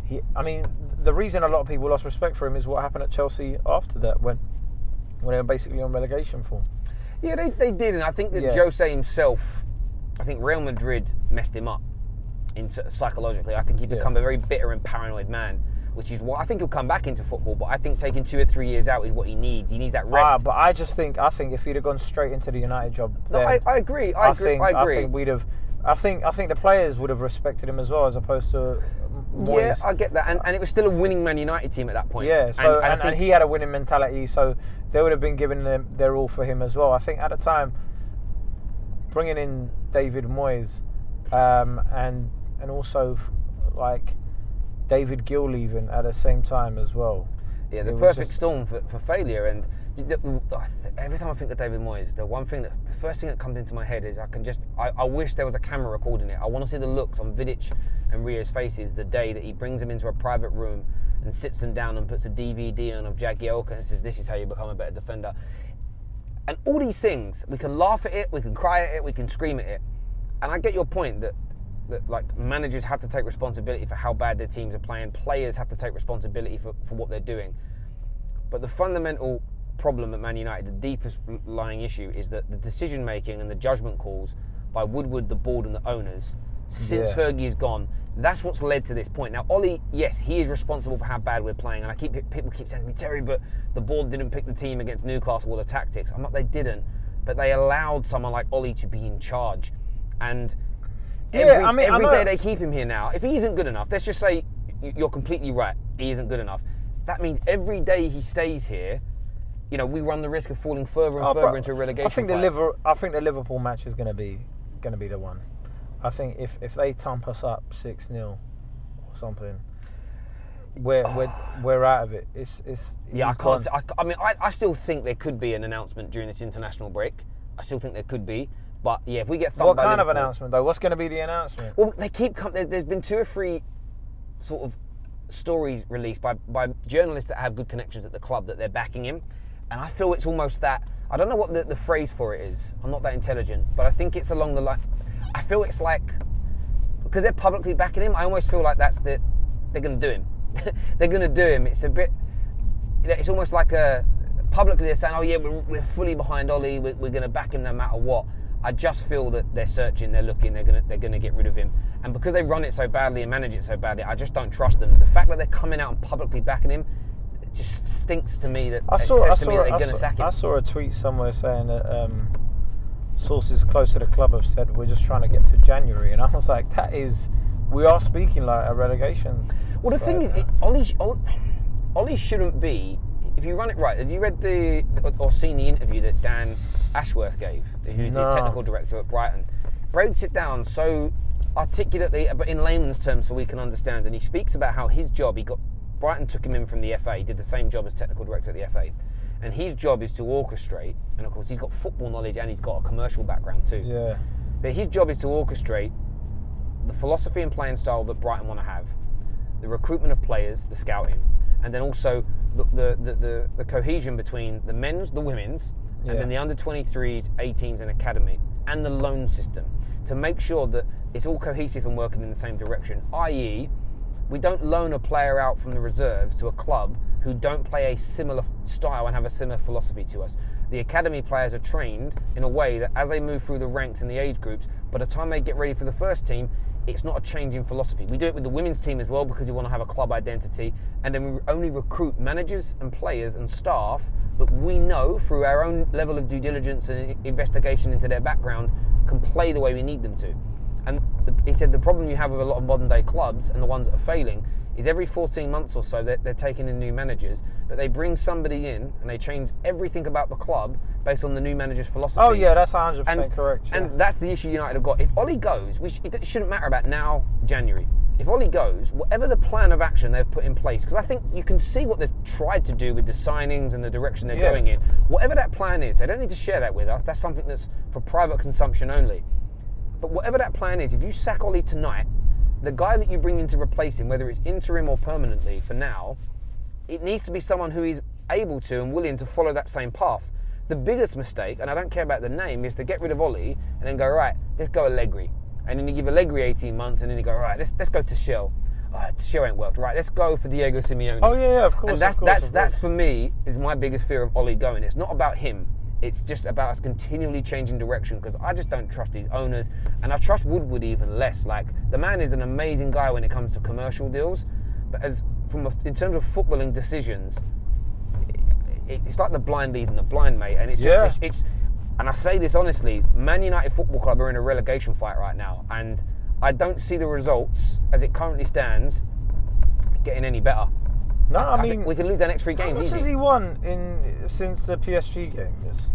He, I mean, the reason a lot of people lost respect for him is what happened at Chelsea after that, when when they were basically on relegation form. Yeah, they, they did, and I think that yeah. Jose himself, I think Real Madrid messed him up in, psychologically. I think he'd become yeah. a very bitter and paranoid man, which is why I think he'll come back into football, but I think taking two or three years out is what he needs. He needs that rest. Ah, but I just think, I think if he'd have gone straight into the United job, then no, I, I agree, I, I agree, think, I agree. I think we'd have, I think, I think the players would have respected him as well, as opposed to... Boys. Yeah, I get that, and, and it was still a winning Man United team at that point. Yeah, so and, and, and, think, and he had a winning mentality, so they would have been giving them their all for him as well. I think at the time, bringing in David Moyes, um, and and also like David Gill even at the same time as well. Yeah, the perfect just... storm for, for failure. And every time I think of David Moyes, the one thing that the first thing that comes into my head is I can just I, I wish there was a camera recording it. I want to see the looks on Vidic and Rio's faces the day that he brings them into a private room and sits them down and puts a D V D on of Jagielka and says, "This is how you become a better defender." And all these things, we can laugh at it, we can cry at it, we can scream at it. And I get your point that. That like managers have to take responsibility for how bad their teams are playing, players have to take responsibility for, for what they're doing. But the fundamental problem at Man United, the deepest lying issue, is that the decision making and the judgment calls by Woodward, the board and the owners, since yeah. Fergie is gone, that's what's led to this point. Now Ollie, yes, he is responsible for how bad we're playing, and I keep people keep saying to me, Terry, but the board didn't pick the team against Newcastle or the tactics. I'm not, they didn't, but they allowed someone like Ollie to be in charge. And Every, yeah, I mean, every day they keep him here now. If he isn't good enough, let's just say you're completely right, he isn't good enough. That means every day he stays here, you know, we run the risk of falling further and oh, further bro, into a relegation. I think fight. the Liver, I think the Liverpool match is going to be going to be the one. I think if if they thump us up six nil or something, we're oh. we're we're out of it. It's it's yeah. I can't. I, I mean, I, I still think there could be an announcement during this international break. I still think there could be. But yeah, if we get thumped what by kind Liverpool, of announcement though? What's going to be the announcement? Well, they keep coming. There's been two or three sort of stories released by by journalists that have good connections at the club that they're backing him, and I feel it's almost that. I don't know what the, the phrase for it is. I'm not that intelligent, but I think it's along the line. I feel it's like because they're publicly backing him. I almost feel like that's the they're going to do him. They're going to do him. It's a bit. You know, it's almost like a publicly they're saying, "Oh yeah, we're, we're fully behind Ollie. We're, we're going to back him no matter what." I just feel that they're searching, they're looking, they're gonna, they're gonna get rid of him. And because they run it so badly and manage it so badly, I just don't trust them. The fact that they're coming out and publicly backing him, it just stinks to me that, I saw, I saw, me that they're I gonna saw, sack him. I saw a tweet somewhere saying that um, sources close to the club have said, we're just trying to get to January. And I was like, that is, we are speaking like a relegation. Well, the so, thing is, it, Ollie, Ollie shouldn't be, if you run it right, have you read the or seen the interview that Dan Ashworth gave, who's no. the technical director at Brighton? Breaks it down so articulately, but in layman's terms so we can understand, and he speaks about how his job, he got Brighton took him in from the F A, he did the same job as technical director at the F A. And his job is to orchestrate, and of course he's got football knowledge and he's got a commercial background too. Yeah. But his job is to orchestrate the philosophy and playing style that Brighton want to have, the recruitment of players, the scouting, and then also the the, the, the, the cohesion between the men's, the women's, and yeah. then the under twenty-threes, eighteens and academy, and the loan system, to make sure that it's all cohesive and working in the same direction, that is we don't loan a player out from the reserves to a club who don't play a similar style and have a similar philosophy to us. The academy players are trained in a way that as they move through the ranks in the age groups, by the time they get ready for the first team, it's not a change in philosophy. We do it with the women's team as well because we want to have a club identity, and then we only recruit managers and players and staff that we know through our own level of due diligence and investigation into their background can play the way we need them to. And the, he said the problem you have with a lot of modern day clubs and the ones that are failing is every fourteen months or so they're, they're taking in new managers, but they bring somebody in and they change everything about the club based on the new manager's philosophy. Oh yeah, that's one hundred percent and, correct. Yeah. And that's the issue United have got. If Ollie goes, which it shouldn't matter about now, January, if Ollie goes, whatever the plan of action they've put in place, because I think you can see what they've tried to do with the signings and the direction they're yeah. going in, whatever that plan is, they don't need to share that with us. That's something that's for private consumption only. But whatever that plan is, if you sack Ollie tonight, the guy that you bring in to replace him, whether it's interim or permanently for now, it needs to be someone who is able to and willing to follow that same path. The biggest mistake, and I don't care about the name, is to get rid of Ollie and then go, right, let's go Allegri. And then you give Allegri eighteen months and then you go, right, let's, let's go to Tuchel. Oh, Tuchel ain't worked. Right, let's go for Diego Simeone. Oh, yeah, yeah, of course. And that's, of course, that's, of course. that's for me, is my biggest fear of Ollie going. It's not about him. It's just about us continually changing direction, because I just don't trust these owners, and I trust Woodward even less. Like, the man is an amazing guy when it comes to commercial deals, but as from a, in terms of footballing decisions, it, it's like the blind leading the blind, mate. And it's just yeah. it's, it's. And I say this honestly, Man United Football Club are in a relegation fight right now, and I don't see the results as it currently stands getting any better. No, I, I mean, we could lose our next three games. How much easy. has he won in since the P S G game? It's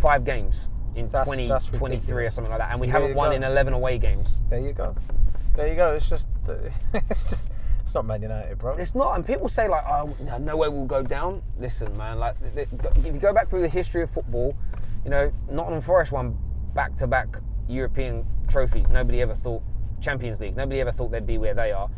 five games in twenty twenty-three or something like that, and so we haven't won go. in eleven away games. There you go. There you go. It's just, it's just, it's not Man United, bro. It's not. And people say like, oh, no, no way we'll go down. Listen, man. Like, if you go back through the history of football, you know, Nottingham Forest won back-to-back European trophies. Nobody ever thought Champions League. Nobody ever thought they'd be where they are.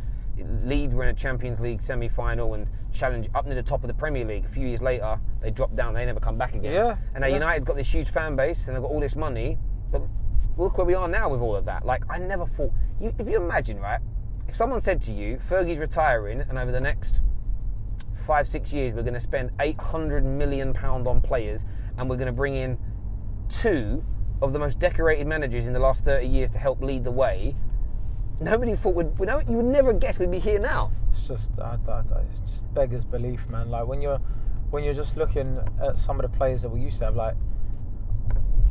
Leeds were in a Champions League semi-final and challenged up near the top of the Premier League. A few years later, they dropped down. They never come back again. Yeah, and now yeah. United's got this huge fan base and they've got all this money. But look where we are now with all of that. Like, I never thought... You, if you imagine, right, if someone said to you, Fergie's retiring and over the next five, six years, we're going to spend eight hundred million pounds on players and we're going to bring in two of the most decorated managers in the last thirty years to help lead the way... Nobody thought would you know you would never guess we'd be here now. It's just, I, I, it's just beggars belief, man. Like when you're, when you're just looking at some of the players that we used to have, like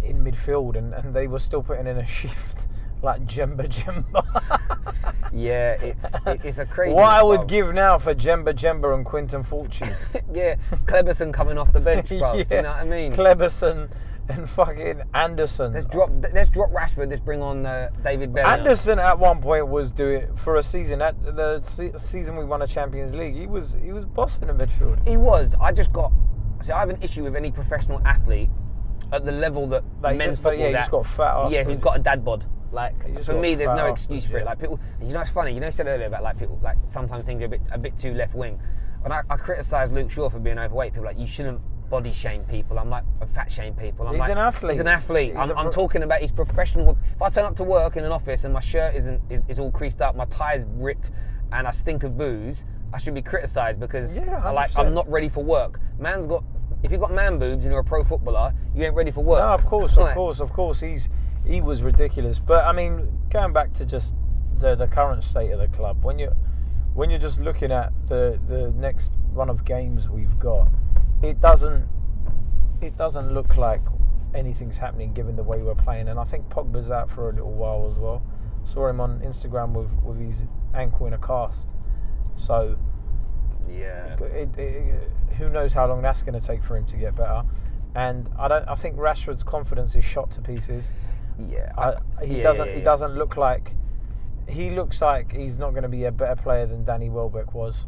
in midfield, and, and they were still putting in a shift, like Jemba Jemba. yeah, it's it, it's a crazy. What I would bro. give now for Jemba Jemba and Quinton Fortune. yeah, Kleberson coming off the bench, bro. yeah. Do you know what I mean? Kleberson. And fucking Anderson. Let's drop, let's drop Rashford. Let's bring on uh, David Bellingham. Anderson at one point was doing for a season. At the se season we won a Champions League, he was he was bossing the midfield. He was. I just got. See, I have an issue with any professional athlete at the level that like, men's football. Yeah, he's at. got fat. Afterwards. Yeah, who's got a dad bod. Like for me, there's no excuse afterwards. for it. Like people, you know, it's funny. You know, you said earlier about like people like sometimes things are a bit a bit too left wing. And I, I criticise Luke Shaw for being overweight. People are like, you shouldn't body shame people. I'm like, I fat shame people. I'm he's like, an athlete. He's an athlete. He's I'm, I'm talking about he's professional. If I turn up to work in an office and my shirt isn't is, is all creased up, my tie's ripped, and I stink of booze, I should be criticised because yeah, I like I'm not ready for work. Man's got. If you've got man boobs and you're a pro footballer, you ain't ready for work. No, of course, like, of course, of course. He's he was ridiculous. But I mean, going back to just the the current state of the club, when you when you're just looking at the the next run of games we've got. It doesn't. It doesn't look like anything's happening, given the way we're playing. And I think Pogba's out for a little while as well. Saw him on Instagram with with his ankle in a cast. So yeah, it, it, who knows how long that's going to take for him to get better? And I don't. I think Rashford's confidence is shot to pieces. Yeah, I, he yeah, doesn't. Yeah, yeah. He doesn't look like. He looks like he's not going to be a better player than Danny Welbeck was.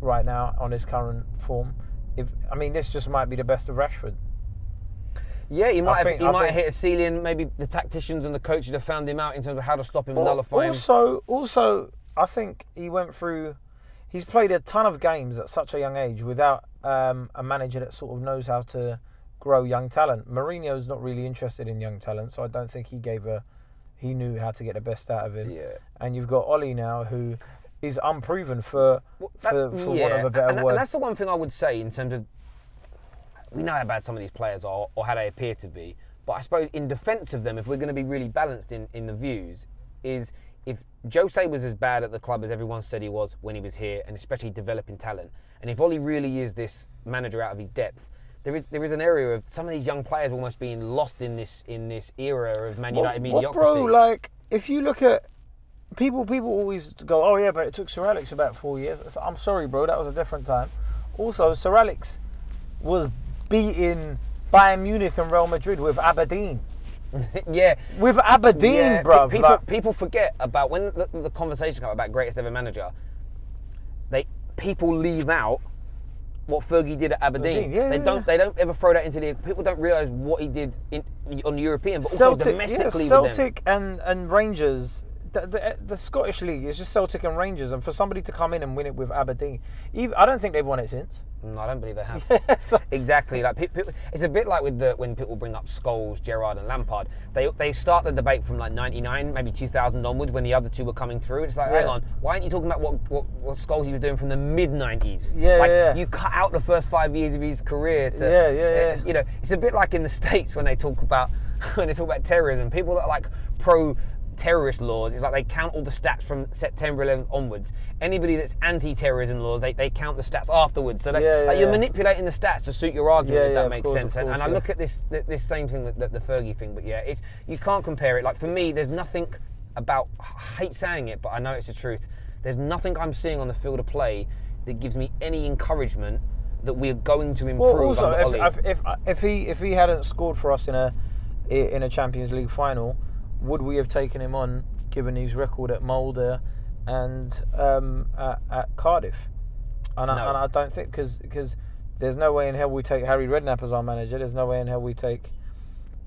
right now on his current form. If I mean, this just might be the best of Rashford. Yeah, he might I have, think, he I might think, hit a ceiling. Maybe the tacticians and the coaches have found him out in terms of how to stop him and nullify also, him. Also, I think he went through... He's played a ton of games at such a young age without um, a manager that sort of knows how to grow young talent. Mourinho's not really interested in young talent, so I don't think he gave a... He knew how to get the best out of him. Yeah. And you've got Ollie now, who is unproven for, well, that, for, for yeah. want of a better and, word. And that's the one thing I would say in terms of... We know how bad some of these players are, or how they appear to be, but I suppose in defence of them, if we're going to be really balanced in, in the views, is if Jose was as bad at the club as everyone said he was when he was here, and especially developing talent, and if Ollie really is this manager out of his depth, there is there is an area of some of these young players almost being lost in this in this era of Man United well, mediocrity. Well, bro, like, if you look at... People people always go, oh yeah, but it took Sir Alex about four years. So, I'm sorry, bro, that was a different time. Also, Sir Alex was... beating Bayern Munich and Real Madrid with Aberdeen. yeah. With Aberdeen, yeah. bruv. People, like... people forget about, when the, the conversation comes about greatest ever manager, they people leave out what Fergie did at Aberdeen. Aberdeen yeah, they yeah, don't yeah. They don't ever throw that into the... People don't realise what he did in, on European, but Celtic, also domestically yeah, Celtic with them. and, and Rangers... The, the, the Scottish League is just Celtic and Rangers, and for somebody to come in and win it with Aberdeen, even, I don't think they've won it since. No, I don't believe they have. Yeah, so. Exactly. Like people, people, it's a bit like with the, when people bring up Scholes, Gerrard, and Lampard. They they start the debate from like ninety-nine, maybe two thousand onwards, when the other two were coming through. It's like, yeah. hang on, why aren't you talking about what, what, what Scholes he was doing from the mid nineties? Yeah, like yeah, yeah. you cut out the first five years of his career. To, yeah, yeah, yeah. You know, it's a bit like in the States when they talk about when they talk about terrorism. People that are like pro. terrorist laws, it's like they count all the stats from September eleventh onwards. Anybody that's anti-terrorism laws, they, they count the stats afterwards. So they, yeah, yeah, like you're yeah. manipulating the stats to suit your argument, yeah, if that yeah, makes course, sense. Course, and, and yeah. I look at this this same thing with the, the Fergie thing, but yeah, it's you can't compare it. Like for me, there's nothing about, I hate saying it, but I know it's the truth, there's nothing I'm seeing on the field of play that gives me any encouragement that we're going to improve well, also, under Ollie. If, if, if, he, if he hadn't scored for us in a in a Champions League final, would we have taken him on, given his record at Mulder and um, at, at Cardiff? And, no. I, and I don't think, because there's no way in hell we take Harry Redknapp as our manager. There's no way in hell we take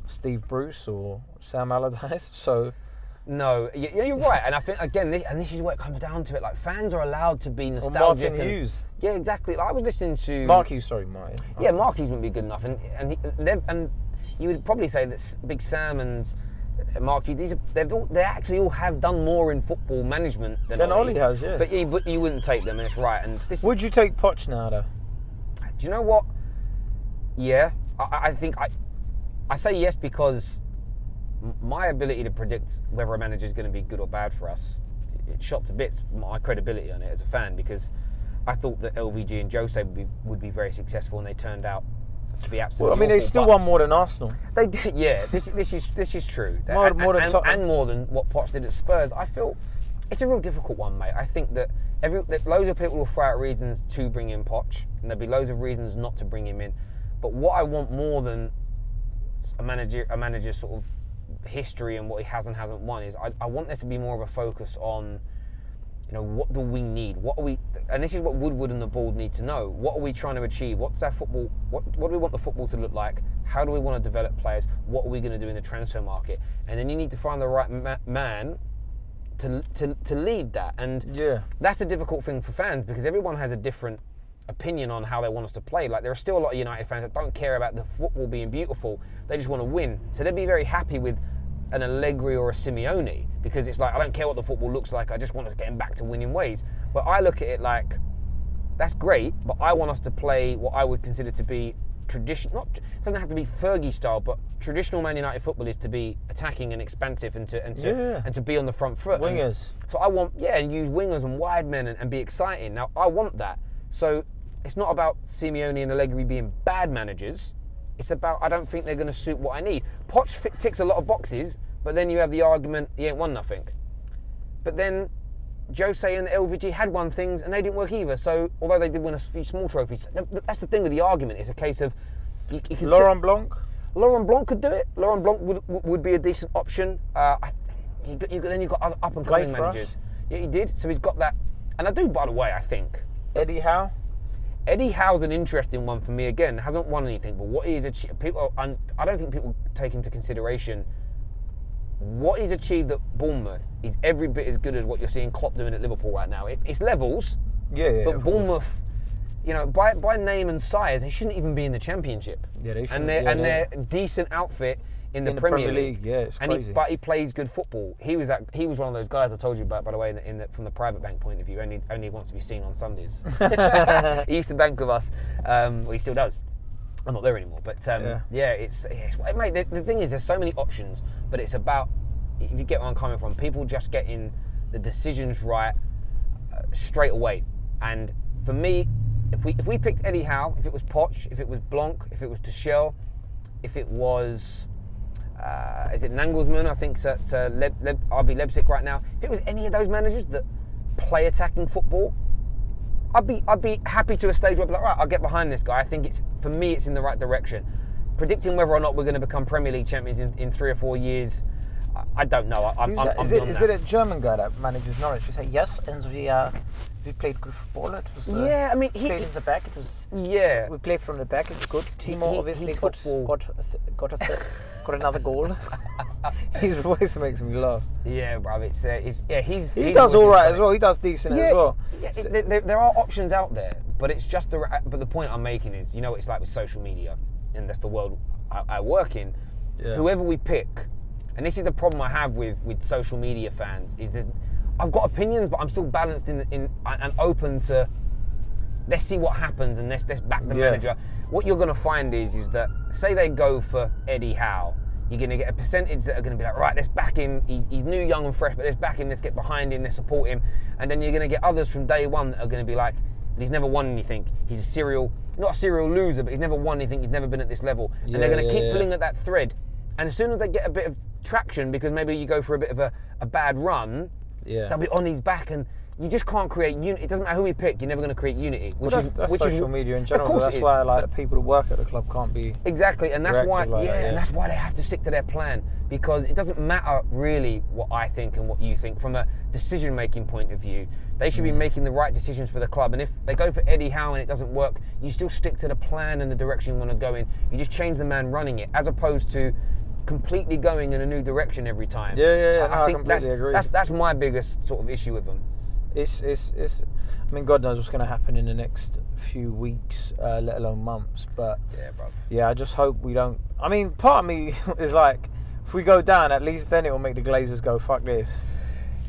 Steve Bruce or Sam Allardyce. So no, yeah, you're right. And I think again, this, and this is where it comes down to it. Like fans are allowed to be nostalgic. Or Martin and, Hughes. Yeah, exactly. Like, I was listening to Mark Hughes. Sorry, Martin. Yeah, Mark Hughes wouldn't be good enough, and and and, and you would probably say that Big Sam and Mark, these are, they've all, they actually all have done more in football management than Ollie. Ollie has, yeah. But you, but you wouldn't take them, and it's right. And this would you take Poch now, though? Do you know what? Yeah, I, I think I, I say yes because my ability to predict whether a manager is going to be good or bad for us, it shot to bits my credibility on it as a fan, because I thought that L V G and Jose would be, would be very successful, and they turned out to be absolutely well, I mean, awful, they still won more than Arsenal. They did, yeah. This this is this is true. More, and, more than and, and more than what Poch did at Spurs. I feel it's a real difficult one, mate. I think that every that loads of people will throw out reasons to bring in Poch, and there'll be loads of reasons not to bring him in. But what I want more than a manager, a manager's sort of history and what he has and hasn't won is I, I want there to be more of a focus on, you know, what do we need? What are we, and this is what Woodward and the board need to know. What are we trying to achieve? What's our football? What, what do we want the football to look like? How do we want to develop players? What are we going to do in the transfer market? And then you need to find the right ma man to, to to lead that. And yeah, that's a difficult thing for fans, because everyone has a different opinion on how they want us to play. Like there are still a lot of United fans that don't care about the football being beautiful. They just want to win. So they'd be very happy with an Allegri or a Simeone, because it's like, I don't care what the football looks like, I just want us getting back to winning ways. But I look at it like, that's great, but I want us to play what I would consider to be traditional, not, it doesn't have to be Fergie style, but traditional Man United football is to be attacking and expansive, and to and to, yeah. and to be on the front foot. Wingers. And so I want, yeah, and use wingers and wide men and, and be exciting. Now, I want that. So it's not about Simeone and Allegri being bad managers. It's about, I don't think they're going to suit what I need. Poch ticks a lot of boxes, but then you have the argument, he ain't won nothing. But then Jose and L V G had won things and they didn't work either. So although they did win a few small trophies, that's the thing with the argument. It's a case of... You, you can Laurent sit, Blanc? Laurent Blanc could do it. Laurent Blanc would, would be a decent option. Uh, I, you, you, then you've got other up and coming managers. Us. Yeah, he did. So he's got that. And I do, by the way, I think, Eddie Howe. Eddie Howe's an interesting one for me again. Hasn't won anything, but what he's achieved, people, I'm, I don't think people take into consideration what he's achieved at Bournemouth is every bit as good as what you're seeing Klopp doing at Liverpool right now. It, it's levels, yeah, yeah, but Bournemouth, course. you know, by by name and size, they shouldn't even be in the Championship. Yeah, they should. And they're yeah, and they're yeah. decent outfit in, in the, the Premier, Premier League. League. Yeah, it's and crazy. He, but he plays good football. He was that, he was one of those guys I told you about, by the way, in the, in the, from the private bank point of view. Only only wants to be seen on Sundays. He used to bank with us. Um, well, he still does. I'm not there anymore, but um, yeah. yeah, it's, it's mate. The, the thing is, there's so many options, but it's about, if you get where I'm coming from, people just getting the decisions right uh, straight away. And for me, if we if we picked Eddie Howe, if it was Poch, if it was Blanc, if it was Tuchel, if it was uh, is it Nagelsmann? I think so, it's, uh, Le- Le- R B Leipzig right now. If it was any of those managers that play attacking football, I'd be I'd be happy to a stage where I'd be like, right, I'll get behind this guy. I think it's, for me, it's in the right direction. Predicting whether or not we're going to become Premier League champions in, in three or four years, I, I don't know. I, I'm, that, I'm is, it, is it a German guy that manages Norwich? You say yes, and we uh, we played good football. It was uh, yeah, I mean he played in the back. It was yeah. We played from the back. It's good. Timo he, obviously got got got, a th- got another goal. His voice makes me laugh. Yeah, bruv, it's, uh, it's yeah. He's he he's does all right as well. He does decent yeah, as well. Yeah, so, it, there, there are options out there, but it's just the but the point I'm making is, you know, it's like with social media, and that's the world I, I work in. Yeah. Whoever we pick, and this is the problem I have with with social media fans is this. I've got opinions, but I'm still balanced in in and open to. Let's see what happens, and let's let's back the yeah. manager. What you're going to find is is that, say they go for Eddie Howe. You're going to get a percentage that are going to be like, right, let's back him. He's, he's new, young and fresh, but let's back him. Let's get behind him. Let's support him. And then you're going to get others from day one that are going to be like, he's never won anything. He's a serial, not a serial loser, but he's never won anything. He's never been at this level. Yeah, and they're going to yeah, keep yeah. pulling at that thread. And as soon as they get a bit of traction, because maybe you go for a bit of a, a bad run, yeah. they'll be on his back. And you just can't create unity. It doesn't matter who we pick, you're never going to create unity. Which well, that's, that's is which social is, media in general. Of course that's it is. why like, the people who work at the club can't be exactly, and that's why like yeah, that, yeah, and that's why they have to stick to their plan, because it doesn't matter really what I think and what you think from a decision-making point of view. They should mm. be making the right decisions for the club, and if they go for Eddie Howe and it doesn't work, you still stick to the plan and the direction you want to go in. You just change the man running it, as opposed to completely going in a new direction every time. Yeah, yeah, yeah. I, no, I think I that's, agree. that's that's my biggest sort of issue with them. It's, it's, it's, I mean, God knows what's going to happen in the next few weeks, uh, let alone months. But yeah, bro. Yeah, I just hope we don't. I mean, part of me is like, if we go down, at least then it will make the Glazers go, fuck this.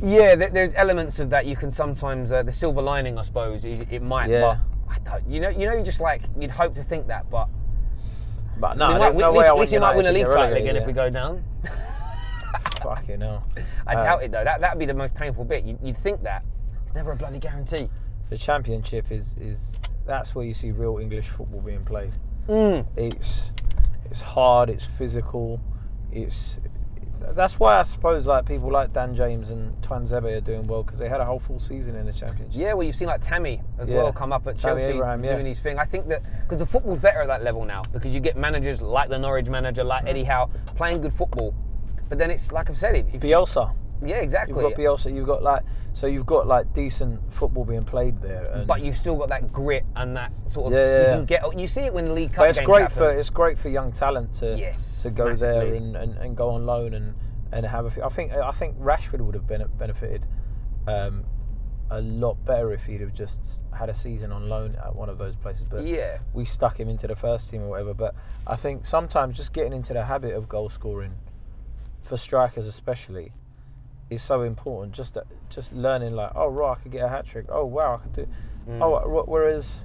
Yeah, there's elements of that. You can sometimes uh, the silver lining, I suppose, is it might. Yeah. But I don't. You know, you know, you just like you'd hope to think that, but but no, I mean, there's like, no way. At least you might win a league title again yeah. if we go down. Fucking hell. I um, doubt it though. That that'd be the most painful bit. You, you'd think that. It's never a bloody guarantee. The Championship is is that's where you see real English football being played. Mm. It's it's hard. It's physical. It's that's why I suppose like people like Dan James and Tuanzebe are doing well, because they had a whole full season in the Championship. Yeah, well you've seen like Tammy as yeah. well come up at Tammy Chelsea Abraham, yeah. doing his thing. I think that because the football's better at that level now, because you get managers like the Norwich manager, like mm. Eddie Howe, playing good football. But then it's like I've said, if Bielsa. Yeah, exactly. You've got Bielsa, you've got like, so you've got like decent football being played there, and but you've still got that grit and that sort of. Yeah, yeah, yeah. You can get, you see it when the League Cup. But it's great happen. for it's great for young talent to yes, to go massively. there and, and, and go on loan and, and have a. Few, I think I think Rashford would have been benefited um, a lot better if he'd have just had a season on loan at one of those places. But yeah, we stuck him into the first team or whatever. But I think sometimes just getting into the habit of goal scoring, for strikers especially. Is so important. Just that, just learning like, oh right, I could get a hat trick. Oh wow, I could do. Mm. Oh, whereas,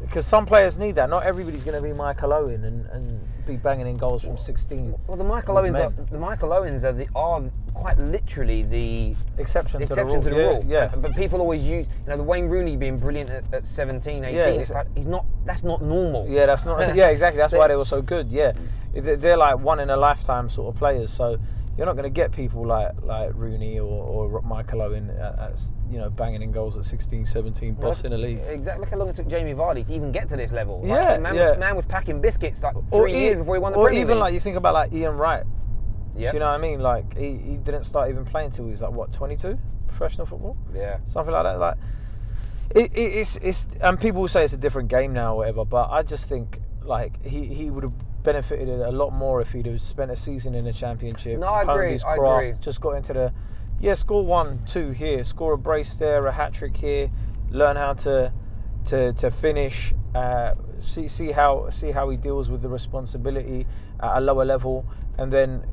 because some players need that. Not everybody's going to be Michael Owen and, and be banging in goals from sixteen. Well, the Michael Owens are the Michael Owens are the are quite literally the exception, exception to the rule. To the rule. Yeah, yeah. But people always use, you know, the Wayne Rooney being brilliant at, at seventeen, eighteen. Yeah, it's like he's not. That's not normal. Yeah, that's not. Yeah, exactly. That's why they were so good. Yeah, they're like one in a lifetime sort of players. So. You're not going to get people like like Rooney or, or Michael Owen, at, at, you know, banging in goals at sixteen, seventeen, bossing well, a league. Exactly. Look how long it took Jamie Vardy to even get to this level. Like, yeah, man, yeah. Was, man was packing biscuits like three or years he, before he won the Premier League. Or even league. like you think about like Ian Wright. Yep. Do you know what I mean? Like he, he didn't start even playing until he was like what twenty-two, professional football. Yeah. Something like that. Like it, it, it's it's and people will say it's a different game now or whatever, but I just think like he he would have benefited a lot more if he'd have spent a season in the Championship. No, I agree. His craft, I agree. Just got into the yeah, score one, two here, score a brace there, a hat trick here, learn how to to to finish. Uh, see see how see how he deals with the responsibility at a lower level, and then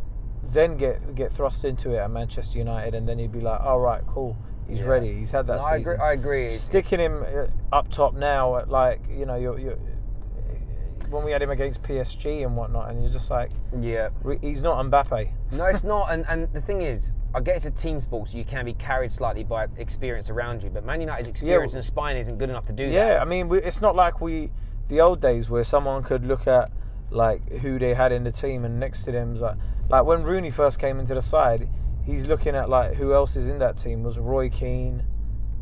then get get thrust into it at Manchester United, and then he'd be like, all right, cool, he's yeah. ready, he's had that no, season. I agree. I agree. Sticking it's... him up top now, at like you know, you're, you're when we had him against P S G and whatnot, and you're just like, yeah, he's not Mbappe. No, it's not. And and the thing is, I guess it's a team sport, so you can be carried slightly by experience around you. But Man United's experience yeah. and spine isn't good enough to do yeah, that. Yeah, I mean, we, it's not like we the old days where someone could look at like who they had in the team and next to them. Like like when Rooney first came into the side, he's looking at like who else is in that team. It was Roy Keane.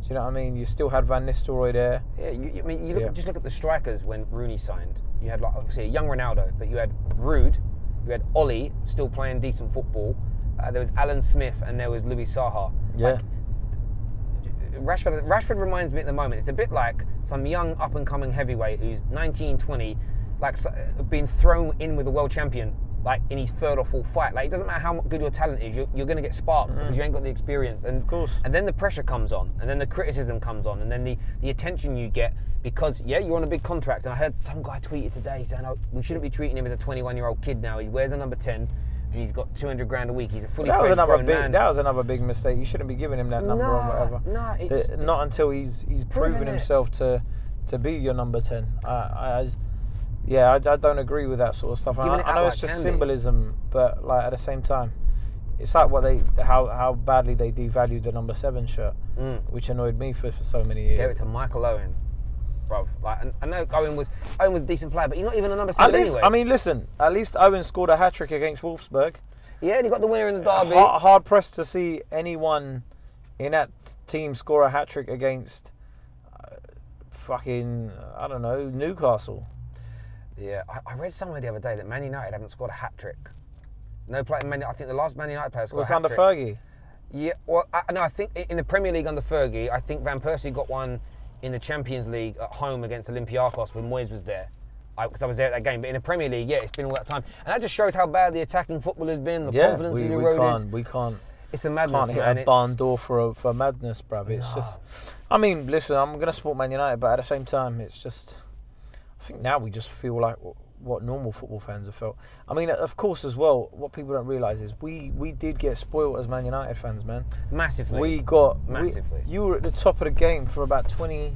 Do you know what I mean? You still had Van Nistelrooy there. Yeah, you, I mean, you look yeah. at, just look at the strikers when Rooney signed. You had, like, obviously a young Ronaldo, but you had Rude, you had Ollie still playing decent football. Uh, there was Alan Smith, and there was Louis Saha. Yeah. Like, Rashford, Rashford reminds me at the moment. It's a bit like some young up-and-coming heavyweight who's nineteen, twenty, like being thrown in with a world champion, like in his third or fourth fight. Like it doesn't matter how good your talent is, you're, you're going to get sparked mm. because you ain't got the experience. And of course. And then the pressure comes on, and then the criticism comes on, and then the the attention you get. Because, yeah, you're on a big contract. And I heard some guy tweeted today saying, oh, we shouldn't be treating him as a twenty-one-year-old kid now. He wears a number ten, and he's got two hundred grand a week. He's a fully well, that was another grown big, man. That was another big mistake. You shouldn't be giving him that number no, or whatever. No, it's... It, not until he's he's proven himself it. to to be your number ten. I, I, yeah, I, I don't agree with that sort of stuff. I, I know like it's just candy. symbolism, but like at the same time, it's like what they how how badly they devalued the number seven shirt, mm. which annoyed me for, for so many years. Gave it to Michael Owen. Bruv. Like, I know Owen was Owen was a decent player, but you're not even a number seven least, anyway. I mean, listen, at least Owen scored a hat-trick against Wolfsburg. Yeah, and he got the winner in the derby. Hard, hard pressed to see anyone in that team score a hat-trick against uh, fucking, I don't know, Newcastle. Yeah, I, I read somewhere the other day that Man United haven't scored a hat-trick. No player, Man, I think the last Man United player scored a hat-trick. It was under Fergie. Yeah, well, I, no, I think in the Premier League under Fergie, I think Van Persie got one in the Champions League at home against Olympiacos when Moyes was there, because I, I was there at that game. But in the Premier League, yeah, it's been all that time, and that just shows how bad the attacking football has been. The yeah, confidence we, is eroded. We can't, we can't. It's a madness. Can't hit man. a barn door for a, for madness, bruv. It's nah. just. I mean, listen, I'm gonna support Man United, but at the same time, it's just. I think now we just feel like what normal football fans have felt. I mean, of course, as well, what people don't realise is we we did get spoiled as Man United fans, man. Massively. We got massively. We, you were at the top of the game for about twenty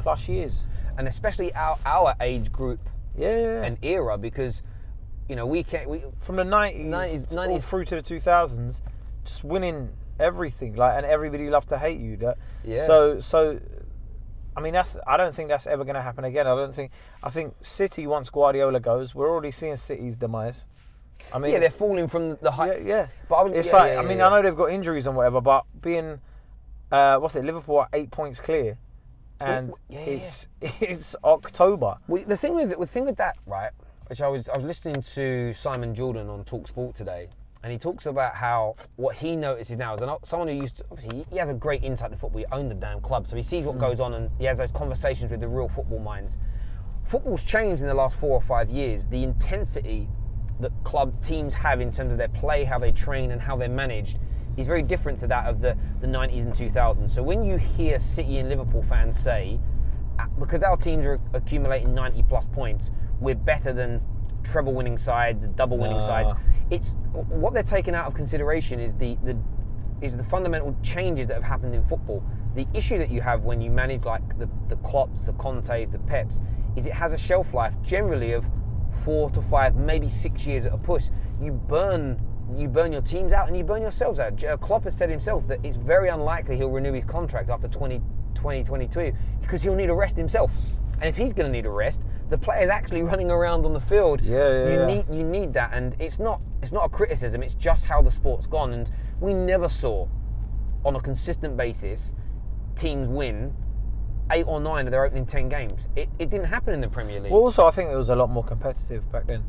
plus years, and especially our our age group, yeah, and era, because you know we can't we from the nineties, nineties, nineties through to the two thousands, just winning everything, like, and everybody loved to hate you. That yeah. So so. I mean, that's. I don't think that's ever going to happen again. I don't think. I think City, once Guardiola goes, we're already seeing City's demise. I mean, yeah, they're falling from the height. Yeah, yeah. But I would, it's yeah, like. Yeah, I mean, yeah. I know they've got injuries and whatever, but being, uh, what's it? Liverpool are eight points clear, and well, yeah, it's yeah. it's October. Well, the thing with the thing with that, right? Which I was I was listening to Simon Jordan on Talk Sport today. And he talks about how what he notices now is an, someone who used to, obviously, he has a great insight to football. He owned the damn club, so he sees what mm. goes on, and he has those conversations with the real football minds. Football's changed in the last four or five years. The intensity that club teams have in terms of their play, how they train, and how they're managed is very different to that of the, the nineties and two thousands. So when you hear City and Liverpool fans say, because our teams are accumulating ninety plus points, we're better than treble winning sides, double winning uh. sides. It's what they're taking out of consideration is the, the is the fundamental changes that have happened in football. The issue that you have when you manage like the, the Klopps, the Contes, the Peps, is it has a shelf life generally of four to five, maybe six years at a push. You burn you burn your teams out and you burn yourselves out. Klopp has said himself that it's very unlikely he'll renew his contract after twenty twenty-two because he'll need a rest himself. And if he's going to need a rest, the player's actually running around on the field. Yeah, yeah, you yeah. need you need that, and it's not it's not a criticism. It's just how the sport's gone, and we never saw, on a consistent basis, teams win eight or nine of their opening ten games. It it didn't happen in the Premier League. Well, also, I think it was a lot more competitive back then.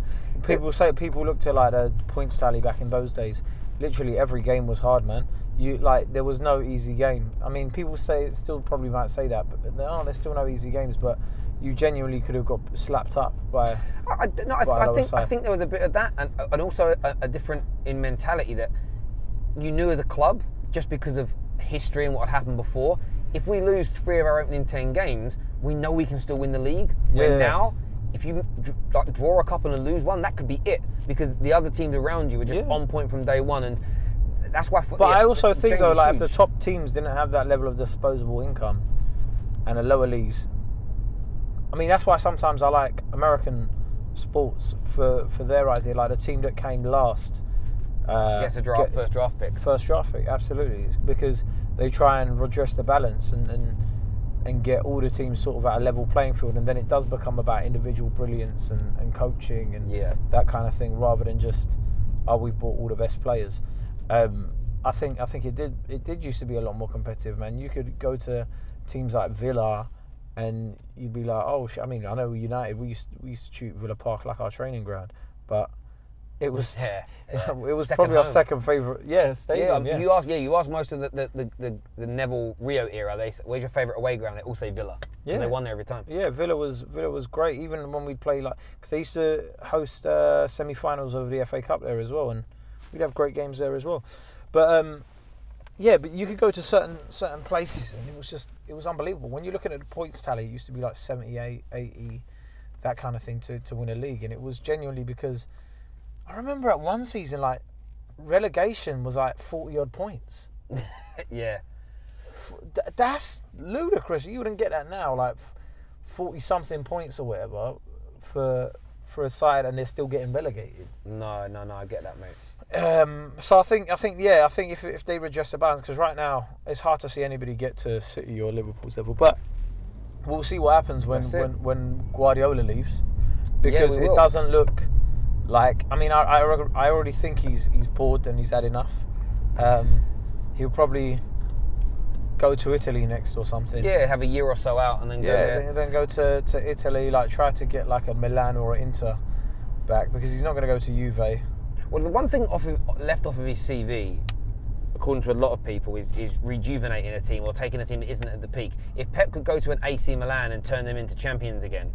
People it, say people look to like the points tally back in those days, literally every game was hard, man. You like there was no easy game. I mean, people say still probably might say that, but there are there's still no easy games. But you genuinely could have got slapped up by. I, no, by I, I think side. I think there was a bit of that, and and also a, a different in mentality that you knew as a club just because of history and what had happened before. If we lose three of our opening ten games, we know we can still win the league. Yeah. Where now, if you like draw a couple and lose one, that could be it because the other teams around you are just yeah. on point from day one, and that's why. But yeah, I also think though, like huge. If the top teams didn't have that level of disposable income, and the lower leagues, I mean that's why sometimes I like American sports for for their idea, like the team that came last. Uh, yes, a draft, get, first draft pick. First draft pick, absolutely, because they try and redress the balance and, and and get all the teams sort of at a level playing field, and then it does become about individual brilliance and, and coaching and yeah. that kind of thing, rather than just oh we've bought all the best players. Um, I think I think it did it did used to be a lot more competitive, man. You could go to teams like Villa, and you'd be like, oh, I mean, I know United. We used to, we used to treat Villa Park like our training ground, but. It was, yeah, yeah. it was second probably home. Our second favourite. Yeah, stadium. Yeah, yeah. You ask, yeah, you ask most of the the, the, the, the Neville Rio era. They, where's your favourite away ground? They all say Villa. Yeah, and they won there every time. Yeah, Villa was Villa was great. Even when we'd play like, because they used to host uh, semi-finals of the F A Cup there as well, and we'd have great games there as well. But um, yeah, but you could go to certain certain places, and it was just it was unbelievable. When you're looking at the points tally, it used to be like seventy-eight, eighty, that kind of thing to to win a league, and it was genuinely because. I remember at one season, like, relegation was like forty-odd points. yeah. That's ludicrous. You wouldn't get that now, like forty-something points or whatever for for a side, and they're still getting relegated. No, no, no, I get that, mate. Um, so I think, I think, yeah, I think if, if they redress the balance, because right now it's hard to see anybody get to City or Liverpool's level, but we'll see what happens when, when, when Guardiola leaves, because yeah, it doesn't look... Like, I mean, I, I I already think he's he's bored and he's had enough. Um, he'll probably go to Italy next or something. Yeah, have a year or so out and then yeah, go there. Then, then go to, to Italy, like try to get like a Milan or an Inter back because he's not going to go to Juve. Well, the one thing off of, left off of his C V, according to a lot of people, is, is rejuvenating a team or taking a team that isn't at the peak. If Pep could go to an A C Milan and turn them into champions again,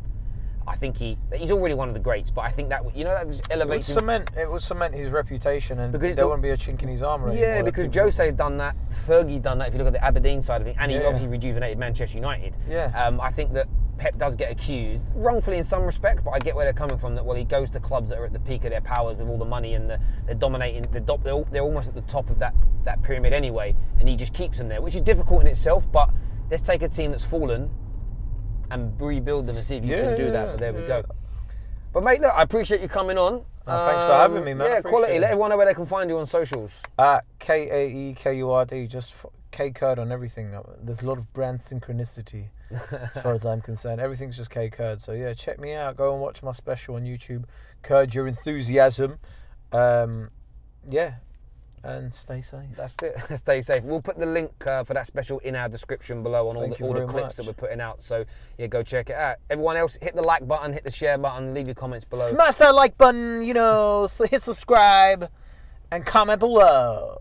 I think he he's already one of the greats, but I think that you know that just elevates. It would cement it would cement his reputation, and because there wouldn't be a chink in his armour. Yeah, because Jose's done that, Fergie's done that. If you look at the Aberdeen side of it, and he yeah. obviously rejuvenated Manchester United. Yeah, um, I think that Pep does get accused wrongfully in some respects, but I get where they're coming from. That well, he goes to clubs that are at the peak of their powers with all the money, and the, they're dominating. The do, they're they're almost at the top of that that pyramid anyway, and he just keeps them there, which is difficult in itself. But let's take a team that's fallen and rebuild them and see if you yeah, can do that. But there yeah. we go. But mate, look, I appreciate you coming on. Oh, thanks um, for having me, man. Yeah, quality. It. Let everyone know where they can find you on socials. Uh, K A E K U R D. Just K Curd on everything. There's a lot of brand synchronicity as far as I'm concerned. Everything's just K Curd. So yeah, check me out. Go and watch my special on YouTube. Curd your enthusiasm. Um, yeah. And stay safe. That's it. Stay safe. We'll put the link uh, for that special in our description below on all the, all the clips that we're putting out. So, yeah, go check it out. Everyone else, hit the like button, hit the share button, leave your comments below. Smash that like button, you know, hit subscribe and comment below.